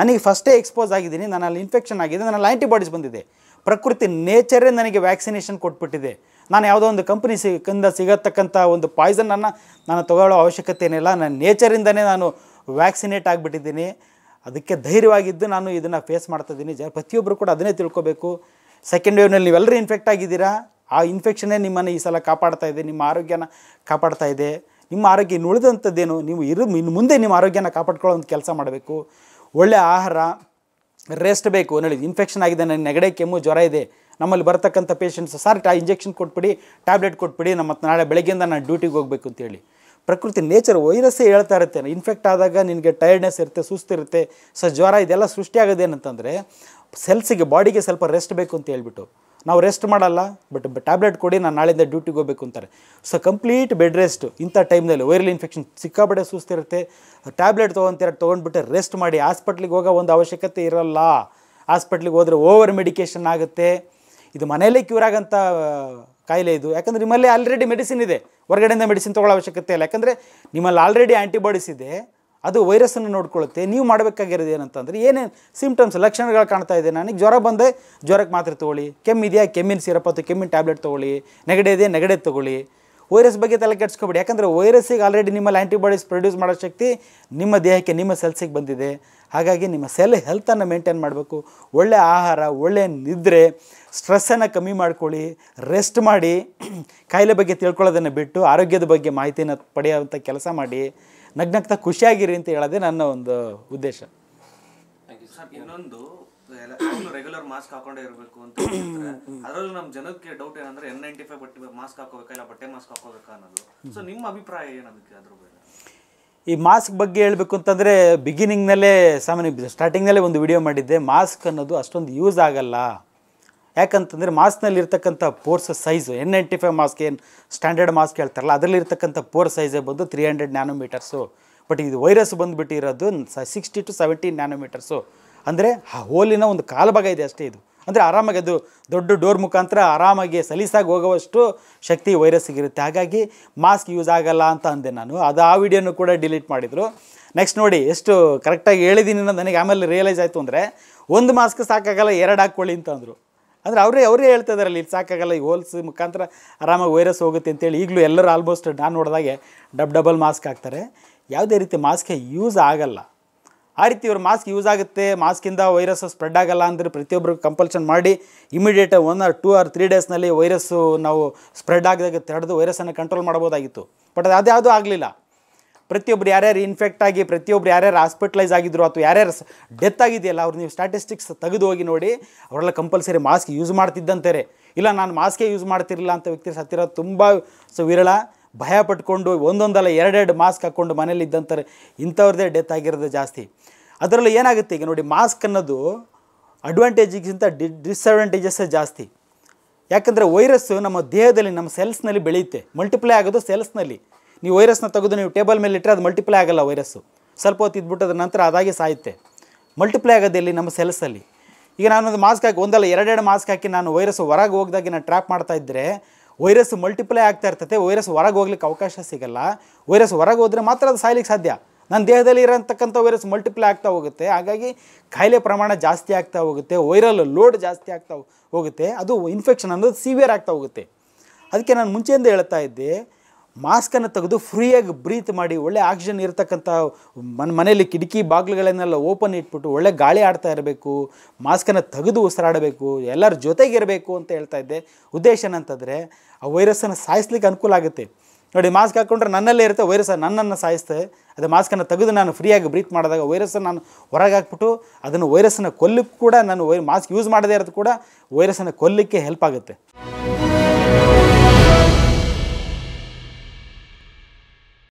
ನನಗೆ ಫಸ್ಟೇ ಎಕ್ಸ್ಪೋಸ್ ಆಗಿದ್ದೀನಿ ನನ್ನಲ್ಲಿ ಇನ್ಫೆಕ್ಷನ್ ಆಗಿದೆ ನನ್ನಲ್ಲಿ ಆ್ಯಂಟಿಬಾಡೀಸ್ ಬಂದಿದೆ ಪ್ರಕೃತಿ ನೇಚರೇ ನನಗೆ ವ್ಯಾಕ್ಸಿನೇಷನ್ ಕೊಟ್ಬಿಟ್ಟಿದೆ ನಾನು ಯಾವುದೋ ಒಂದು ಕಂಪ್ನಿ ಸಿಗತಕ್ಕಂಥ ಒಂದು ಪಾಯ್ಸನನ್ನು ನಾನು ತಗೊಳ್ಳೋ ಅವಶ್ಯಕತೆ ಏನಿಲ್ಲ ನನ್ನ ನೇಚರಿಂದನೇ ನಾನು ವ್ಯಾಕ್ಸಿನೇಟ್ ಆಗಿಬಿಟ್ಟಿದ್ದೀನಿ ಅದಕ್ಕೆ ಧೈರ್ಯವಾಗಿದ್ದು ನಾನು ಇದನ್ನು ಫೇಸ್ ಮಾಡ್ತಿದ್ದೀನಿ ಪ್ರತಿಯೊಬ್ಬರು ಕೂಡ ಅದನ್ನೇ ತಿಳ್ಕೋಬೇಕು ಸೆಕೆಂಡ್ ವೇವ್ನಲ್ಲಿ ನೀವೆಲ್ಲರೂ ಇನ್ಫೆಕ್ಟ್ ಆಗಿದ್ದೀರಾ ಆ ಇನ್ಫೆಕ್ಷನ್ನೇ ನಿಮ್ಮನ್ನು ಈ ಸಲ ಕಾಪಾಡ್ತಾ ಇದೆ ನಿಮ್ಮ ಆರೋಗ್ಯನ ಕಾಪಾಡ್ತಾ ಇದೆ ನಿಮ್ಮ ಆರೋಗ್ಯ ಉಳಿದಂಥದ್ದೇನು ನೀವು ಇನ್ನು ಮುಂದೆ ನಿಮ್ಮ ಆರೋಗ್ಯನ ಕಾಪಾಡ್ಕೊಳ್ಳೋಂಥ ಕೆಲಸ ಮಾಡಬೇಕು ಒಳ್ಳೆಯ ಆಹಾರ ರೆಸ್ಟ್ ಬೇಕು ನೋಡಿ ಇನ್ಫೆಕ್ಷನ್ ಆಗಿದೆ ನನಗೆ ನೆಗಡಿ ಕೆಮ್ಮು ಜ್ವರ ಇದೆ ನಮ್ಮಲ್ಲಿ ಬರ್ತಕ್ಕಂಥ ಪೇಷಂಟ್ಸ್ ಸರ್ ಇಂಜೆಕ್ಷನ್ ಕೊಟ್ಬಿಡಿ ಟ್ಯಾಬ್ಲೆಟ್ ಕೊಟ್ಬಿಡಿ ನಮ್ಮ ನಾಳೆ ಬೆಳಗ್ಗೆಯಿಂದ ನಾನು ಡ್ಯೂಟಿಗೆ ಹೋಗಬೇಕು ಅಂತೇಳಿ ಪ್ರಕೃತಿ ನೇಚರ್ ವೈರಸ್ಸೇ ಹೇಳ್ತಾ ಇರುತ್ತೆ ಇನ್ಫೆಕ್ಟ್ ಆದಾಗ ನಿನಗೆ ಟೈರ್ಡ್ನೆಸ್ ಇರುತ್ತೆ ಸುಸ್ತಿರುತ್ತೆ ಸೊ ಜ್ವರ ಇದೆಲ್ಲ ಸೃಷ್ಟಿಯಾಗೋದು ಏನಂತಂದರೆ ಸೆಲ್ಸಿಗೆ ಬಾಡಿಗೆ ಸ್ವಲ್ಪ ರೆಸ್ಟ್ ಬೇಕು ಅಂತ ಹೇಳ್ಬಿಟ್ಟು ನಾವು ರೆಸ್ಟ್ ಮಾಡಲ್ಲ ಬಟ್ ಟ್ಯಾಬ್ಲೆಟ್ ಕೊಡಿ ನಾನು ನಾಳೆಯಿಂದ ಡ್ಯೂಟಿಗೆ ಹೋಗಬೇಕು ಅಂತಾರೆ ಸೊ ಕಂಪ್ಲೀಟ್ ಬೆಡ್ ರೆಸ್ಟ್ ಇಂಥ ಟೈಮ್ನಲ್ಲಿ ವೈರಲ್ ಇನ್ಫೆಕ್ಷನ್ ಸಿಕ್ಕಾಪಟ್ಟೆ ಸುಸ್ತಿರುತ್ತೆ ಟ್ಯಾಬ್ಲೆಟ್ ತೊಗೊಂಡ್ಬಿಟ್ಟು ರೆಸ್ಟ್ ಮಾಡಿ ಹಾಸ್ಪಿಟ್ಲಿಗೆ ಹೋಗೋ ಒಂದು ಅವಶ್ಯಕತೆ ಇರೋಲ್ಲ ಹಾಸ್ಪಿಟ್ಲಿಗೆ ಹೋದರೆ ಓವರ್ ಮೆಡಿಕೇಷನ್ ಆಗುತ್ತೆ ಇದು ಮನೆಯಲ್ಲೇ ಕ್ಯೂರ್ ಆಗೋಂಥ ಕಾಯಿಲೆ ಇದು ಯಾಕಂದರೆ ನಿಮ್ಮಲ್ಲಿ ಆಲ್ರೆಡಿ ಮೆಡಿಸಿನ್ ಇದೆ ಹೊರಗಡೆಯಿಂದ ಮೆಡಿಸಿನ್ ತೊಗೊಳ್ಳೋ ಅವಶ್ಯಕತೆ ಇಲ್ಲ ಯಾಕಂದರೆ ನಿಮ್ಮಲ್ಲಿ ಆಲ್ರೆಡಿ ಆ್ಯಂಟಿಬಾಡೀಸ್ ಇದೆ ಅದು ವೈರಸ್ಸನ್ನು ನೋಡ್ಕೊಳ್ಳುತ್ತೆ ನೀವು ಮಾಡಬೇಕಾಗಿರೋದು ಏನಂತಂದರೆ ಏನೇನು ಸಿಂಪ್ಟಮ್ಸ್ ಲಕ್ಷಣಗಳು ಕಾಣ್ತಾ ಇದೆ ನನಗೆ ಜ್ವರ ಬಂದರೆ ಜ್ವರಕ್ಕೆ ಮಾತ್ರೆ ತೊಗೊಳ್ಳಿ ಕೆಮ್ಮಿದೆಯಾ ಕೆಮ್ಮಿನ ಸಿರಪ್ ಅಥವಾ ಕೆಮ್ಮಿನ ಟ್ಯಾಬ್ಲೆಟ್ ತೊಗೊಳ್ಳಿ ನೆಗಡಿ ಇದೆಯಾ ನೆಗಡಿ ತೊಗೊಳ್ಳಿ ವೈರಸ್ ಬಗ್ಗೆ ತಲೆ ಕೆಡಿಸ್ಕೋಬೇಡಿ, ಯಾಕಂದರೆ ವೈರಸ್ಸಿಗೆ ಆಲ್ರೆಡಿ ನಿಮ್ಮಲ್ಲಿ ಆ್ಯಂಟಿಬಾಡೀಸ್ ಪ್ರೊಡ್ಯೂಸ್ ಮಾಡೋ ಶಕ್ತಿ ನಿಮ್ಮ ದೇಹಕ್ಕೆ, ನಿಮ್ಮ ಸೆಲ್ಸಿಗೆ ಬಂದಿದೆ. ಹಾಗಾಗಿ ನಿಮ್ಮ ಸೆಲ್ ಹೆಲ್ತನ್ನು ಮೇಂಟೈನ್ ಮಾಡಬೇಕು. ಒಳ್ಳೆಯ ಆಹಾರ, ಒಳ್ಳೆಯ ನಿದ್ರೆ, ಸ್ಟ್ರೆಸ್ಸನ್ನು ಕಮ್ಮಿ ಮಾಡ್ಕೊಳ್ಳಿ, ರೆಸ್ಟ್ ಮಾಡಿ, ಕಾಯಿಲೆ ಬಗ್ಗೆ ತಿಳ್ಕೊಳ್ಳೋದನ್ನು ಬಿಟ್ಟು ಆರೋಗ್ಯದ ಬಗ್ಗೆ ಮಾಹಿತಿನ ಪಡೆಯುವಂಥ ಕೆಲಸ ಮಾಡಿ, ನಗ್ನಗ್ತಾ ಖುಷಿಯಾಗಿರಿ ಅಂತ ಹೇಳೋದೇ ನನ್ನ ಒಂದು ಉದ್ದೇಶ. ಇನ್ನೊಂದು ರೆಗ್ಯುಲರ್ ಮಾಸ್ಕ್ ಹಾಕೊಂಡೇ ಇರಬೇಕು ಅಂತ ಹೇಳ್ತಾರೆ. ಅದರಲ್ಲೂ ನಮ್ಮ ಜನಕ್ಕೆ ಡೌಟ್ ಏನಂದ್ರೆ N95 ಬಟ್ಟೆ ಮಾಸ್ಕ್ ಹಾಕೋಬೇಕಾ ಇಲ್ಲ ಬಟ್ಟೆ ಮಾಸ್ಕ್ ಹಾಕೋಬೇಕಾ ಅನ್ನೋದು. ಸೊ ನಿಮ್ಮ ಅಭಿಪ್ರಾಯ ಏನು ಅದಕ್ಕೆ ಅದ್ರ ಬಗ್ಗೆ? ಈ ಮಾಸ್ಕ್ ಬಗ್ಗೆ ಹೇಳಬೇಕು ಅಂತಂದರೆ ಬಿಗಿನಿಂಗ್ನಲ್ಲೇ ಸಾಮಾನ್ಯ ಸ್ಟಾರ್ಟಿಂಗ್ನಲ್ಲೇ ಒಂದು ವಿಡಿಯೋ ಮಾಡಿದ್ದೆ. ಮಾಸ್ಕ್ ಅನ್ನೋದು ಅಷ್ಟೊಂದು ಯೂಸ್ ಆಗಲ್ಲ, ಯಾಕಂತಂದರೆ ಮಾಸ್ಕ್ನಲ್ಲಿರ್ತಕ್ಕಂಥ ಪೋರ್ಸ್ ಸೈಜು N95 ಮಾಸ್ಕ್ ಏನು ಸ್ಟ್ಯಾಂಡರ್ಡ್ ಮಾಸ್ಕ್ ಹೇಳ್ತಾರಲ್ಲ ಅದರಲ್ಲಿರ್ತಕ್ಕಂಥ ಪೋರ್ ಸೈಜೇ ಬಂದು 300 ನ್ಯಾನೋಮೀಟರ್ಸು. ಬಟ್ ಇದು ವೈರಸ್ ಬಂದುಬಿಟ್ಟಿರೋದು 60 to 70 ನ್ಯಾನೋಮೀಟರ್ಸು. ಅಂದರೆ ಆ ಹೋಲಿನ ಒಂದು ಕಾಲು ಭಾಗ ಇದೆ ಅಷ್ಟೇ ಇದು. ಅಂದರೆ ಆರಾಮಾಗಿ ಅದು ದೊಡ್ಡ ಡೋರ್ ಮುಖಾಂತರ ಆರಾಮಾಗಿ ಸಲೀಸಾಗಿ ಹೋಗುವಷ್ಟು ಶಕ್ತಿ ವೈರಸ್ಸಿಗಿರುತ್ತೆ. ಹಾಗಾಗಿ ಮಾಸ್ಕ್ ಯೂಸ್ ಆಗಲ್ಲ ಅಂತ ಅಂದೆ ನಾನು. ಅದು ಆ ವಿಡಿಯೋನೂ ಕೂಡ ಡಿಲೀಟ್ ಮಾಡಿದರು. ನೆಕ್ಸ್ಟ್ ನೋಡಿ ಎಷ್ಟು ಕರೆಕ್ಟಾಗಿ ಹೇಳಿದ್ದೀನಿ ಅನ್ನೋದು ನನಗೆ ಆಮೇಲೆ ರಿಯಲೈಸ್ ಆಯಿತು. ಅಂದರೆ ಒಂದು ಮಾಸ್ಕ್ ಸಾಕಾಗಲ್ಲ, ಎರಡು ಹಾಕ್ಕೊಳ್ಳಿ ಅಂತ ಅಂದರು. ಅಂದರೆ ಅವರೇ ಹೇಳ್ತಾ ಇದಾರಲ್ಲ ಇಲ್ಲಿ ಸಾಕಾಗಲ್ಲ, ಈ ಹೋಲ್ಸ್ ಮುಖಾಂತರ ಆರಾಮಾಗಿ ವೈರಸ್ ಹೋಗುತ್ತೆ ಅಂತೇಳಿ. ಈಗಲೂ ಎಲ್ಲರೂ ಆಲ್ಮೋಸ್ಟ್ ನಾನು ನೋಡಿದಾಗೆ ಡಬಲ್ ಮಾಸ್ಕ್ ಹಾಕ್ತಾರೆ. ಯಾವುದೇ ರೀತಿ ಮಾಸ್ಕ್ಗೆ ಯೂಸ್ ಆಗಲ್ಲ. ಆ ರೀತಿ ಇವರು ಮಾಸ್ಕ್ ಯೂಸ್ ಆಗುತ್ತೆ, ಮಾಸ್ಕಿಂದ ವೈರಸ್ಸು ಸ್ಪ್ರೆಡ್ ಆಗಲ್ಲ ಅಂದರೆ ಪ್ರತಿಯೊಬ್ಬರು ಕಂಪಲ್ಷನ್ ಮಾಡಿ ಇಮಿಡಿಯೇಟ್ 1 or 2 or 3 ಡೇಸ್ನಲ್ಲಿ ವೈರಸ್ಸು ನಾವು ಸ್ಪ್ರೆಡ್ ಆಗದಾಗ ತಡೆದು ವೈರಸ್ಸನ್ನು ಕಂಟ್ರೋಲ್ ಮಾಡ್ಬೋದಾಗಿತ್ತು. ಬಟ್ ಅದು ಯಾವುದೂ ಆಗಲಿಲ್ಲ. ಪ್ರತಿಯೊಬ್ಬರು ಯಾರ್ಯಾರು ಇನ್ಫೆಕ್ಟ್ ಆಗಿ, ಪ್ರತಿಯೊಬ್ಬರು ಯಾರ್ಯಾರು ಹಾಸ್ಪಿಟ್ಲೈಸ್ ಆಗಿದ್ರು ಅಥವಾ ಯಾರ್ಯಾರು ಡೆತ್ ಆಗಿದೆಯಲ್ಲ ಅವ್ರು ನೀವು ಸ್ಟ್ಯಾಟಿಸ್ಟಿಕ್ಸ್ ತೆಗೆದು ಹೋಗಿ ನೋಡಿ, ಅವರೆಲ್ಲ ಕಂಪಲ್ಸರಿ ಮಾಸ್ಕ್ ಯೂಸ್ ಮಾಡ್ತಿದ್ದಂತಾರೆ. ಇಲ್ಲ ನಾನು ಮಾಸ್ಕೇ ಯೂಸ್ ಮಾಡ್ತಿರಲಿಲ್ಲ ಅಂತ ವ್ಯಕ್ತಿ ಸತ್ತಿರೋದು ತುಂಬ ವಿರಳ. ಭಯ ಪಟ್ಕೊಂಡು ಒಂದೊಂದಲ್ಲ ಎರಡೆರಡು ಮಾಸ್ಕ್ ಹಾಕ್ಕೊಂಡು ಮನೇಲಿ ಇದ್ದಂತಾರೆ, ಇಂಥವ್ರದ್ದೇ ಡೆತ್ ಆಗಿರೋದು ಜಾಸ್ತಿ. ಅದರಲ್ಲೂ ಏನಾಗುತ್ತೆ ಈಗ ನೋಡಿ, ಮಾಸ್ಕ್ ಅನ್ನೋದು ಅಡ್ವಾಂಟೇಜಿಗಿಂತ ಡಿಸ್ಅಡ್ವಾಂಟೇಜಸ್ಸೇ ಜಾಸ್ತಿ. ಯಾಕಂದರೆ ವೈರಸ್ಸು ನಮ್ಮ ದೇಹದಲ್ಲಿ, ನಮ್ಮ ಸೆಲ್ಸ್ನಲ್ಲಿ ಬೆಳೆಯುತ್ತೆ, ಮಲ್ಟಿಪ್ಲೈ ಆಗೋದು ಸೆಲ್ಸ್ನಲ್ಲಿ. ನೀವು ವೈರಸ್ನ ತೆಗೆದು ನೀವು ಟೇಬಲ್ ಮೇಲೆ ಇಟ್ಟರೆ ಅದು ಮಲ್ಟಿಪ್ಲೈ ಆಗಲ್ಲ. ವೈರಸ್ಸು ಸ್ವಲ್ಪ ಹೊತ್ತು ಇದ್ಬಿಟ್ಟದ ನಂತರ ಅದಾಗೆ ಸಾಯುತ್ತೆ. ಮಲ್ಟಿಪ್ಲೈ ಆಗೋದು ಇಲ್ಲಿ ನಮ್ಮ ಸೆಲ್ಸಲ್ಲಿ. ಈಗ ನಾನೊಂದು ಮಾಸ್ಕ್ ಹಾಕಿ ಒಂದಲ್ಲ ಎರಡೆರಡು ಮಾಸ್ಕ್ ಹಾಕಿ ನಾನು ವೈರಸ್ ಹೊರಗೆ ಹೋಗಿದಾಗ ನಾನು ಟ್ರ್ಯಾಪ್ ಮಾಡ್ತಾಯಿದ್ದರೆ ವೈರಸ್ ಮಲ್ಟಿಪ್ಲೈ ಆಗ್ತಾ ಇರ್ತದೆ. ವೈರಸ್ ಹೊರಗೆ ಹೋಗ್ಲಿಕ್ಕೆ ಅವಕಾಶ ಸಿಗಲ್ಲ. ವೈರಸ್ ಹೊರಗೆ ಹೋದರೆ ಮಾತ್ರ ಅದು ಸಾಯ್ಲಿಕ್ಕೆ ಸಾಧ್ಯ. ನನ್ನ ದೇಹದಲ್ಲಿ ಇರೋಂಥಕ್ಕಂಥ ವೈರಸ್ ಮಲ್ಟಿಪ್ಲೈ ಆಗ್ತಾ ಹೋಗುತ್ತೆ. ಹಾಗಾಗಿ ಕಾಯಿಲೆ ಪ್ರಮಾಣ ಜಾಸ್ತಿ ಆಗ್ತಾ ಹೋಗುತ್ತೆ, ವೈರಲ್ ಲೋಡ್ ಜಾಸ್ತಿ ಆಗ್ತಾ ಹೋಗುತ್ತೆ. ಅದು ಇನ್ಫೆಕ್ಷನ್ ಅನ್ನೋದು ಸಿವಿಯರ್ ಆಗ್ತಾ ಹೋಗುತ್ತೆ. ಅದಕ್ಕೆ ನಾನು ಮುಂಚೆಯಿಂದ ಹೇಳ್ತಾ ಇದ್ದೆ, ಮಾಸ್ಕನ್ನು ತೆಗೆದು ಫ್ರೀಯಾಗಿ ಬ್ರೀತ್ ಮಾಡಿ, ಒಳ್ಳೆ ಆಕ್ಸಿಜನ್ ಇರತಕ್ಕಂಥ ಮನೆಯಲ್ಲಿ ಕಿಟಕಿ ಬಾಗಿಲುಗಳನ್ನೆಲ್ಲ ಓಪನ್ ಇಟ್ಬಿಟ್ಟು ಒಳ್ಳೆ ಗಾಳಿ ಆಡ್ತಾ ಇರಬೇಕು, ಮಾಸ್ಕನ್ನು ತೆಗೆದು ಉಸಿರಾಡಬೇಕು, ಎಲ್ಲರ ಜೊತೆಗಿರಬೇಕು ಅಂತ ಹೇಳ್ತಾ ಇದ್ದೆ. ಉದ್ದೇಶ ಏನಂತಂದರೆ ಆ ವೈರಸ್ಸನ್ನು ಸಾಯಿಸ್ಲಿಕ್ಕೆ ಅನುಕೂಲ ಆಗುತ್ತೆ. ನೋಡಿ, ಮಾಸ್ಕ್ ಹಾಕ್ಕೊಂಡ್ರೆ ನನ್ನಲ್ಲೇ ಇರುತ್ತೆ ವೈರಸ್, ನನ್ನನ್ನು ಸಾಯಿಸ್ತೆ. ಅದು ಮಾಸ್ಕನ್ನು ತೆಗೆದು ನಾನು ಫ್ರೀಯಾಗಿ ಬ್ರೀತ್ ಮಾಡಿದಾಗ ವೈರಸ್ಸನ್ನು ನಾನು ಹೊರಗೆ ಹಾಕ್ಬಿಟ್ಟು ಅದನ್ನು ವೈರಸ್ಸನ್ನು ಕೊಲ್ಲಕ್ಕೆ ಕೂಡ ನಾನು ಮಾಸ್ಕ್ ಯೂಸ್ ಮಾಡದೇ ಇರೋದು ಕೂಡ ವೈರಸ್ಸನ್ನು ಕೊಲ್ಲಕ್ಕೆ ಹೆಲ್ಪ್ ಆಗುತ್ತೆ.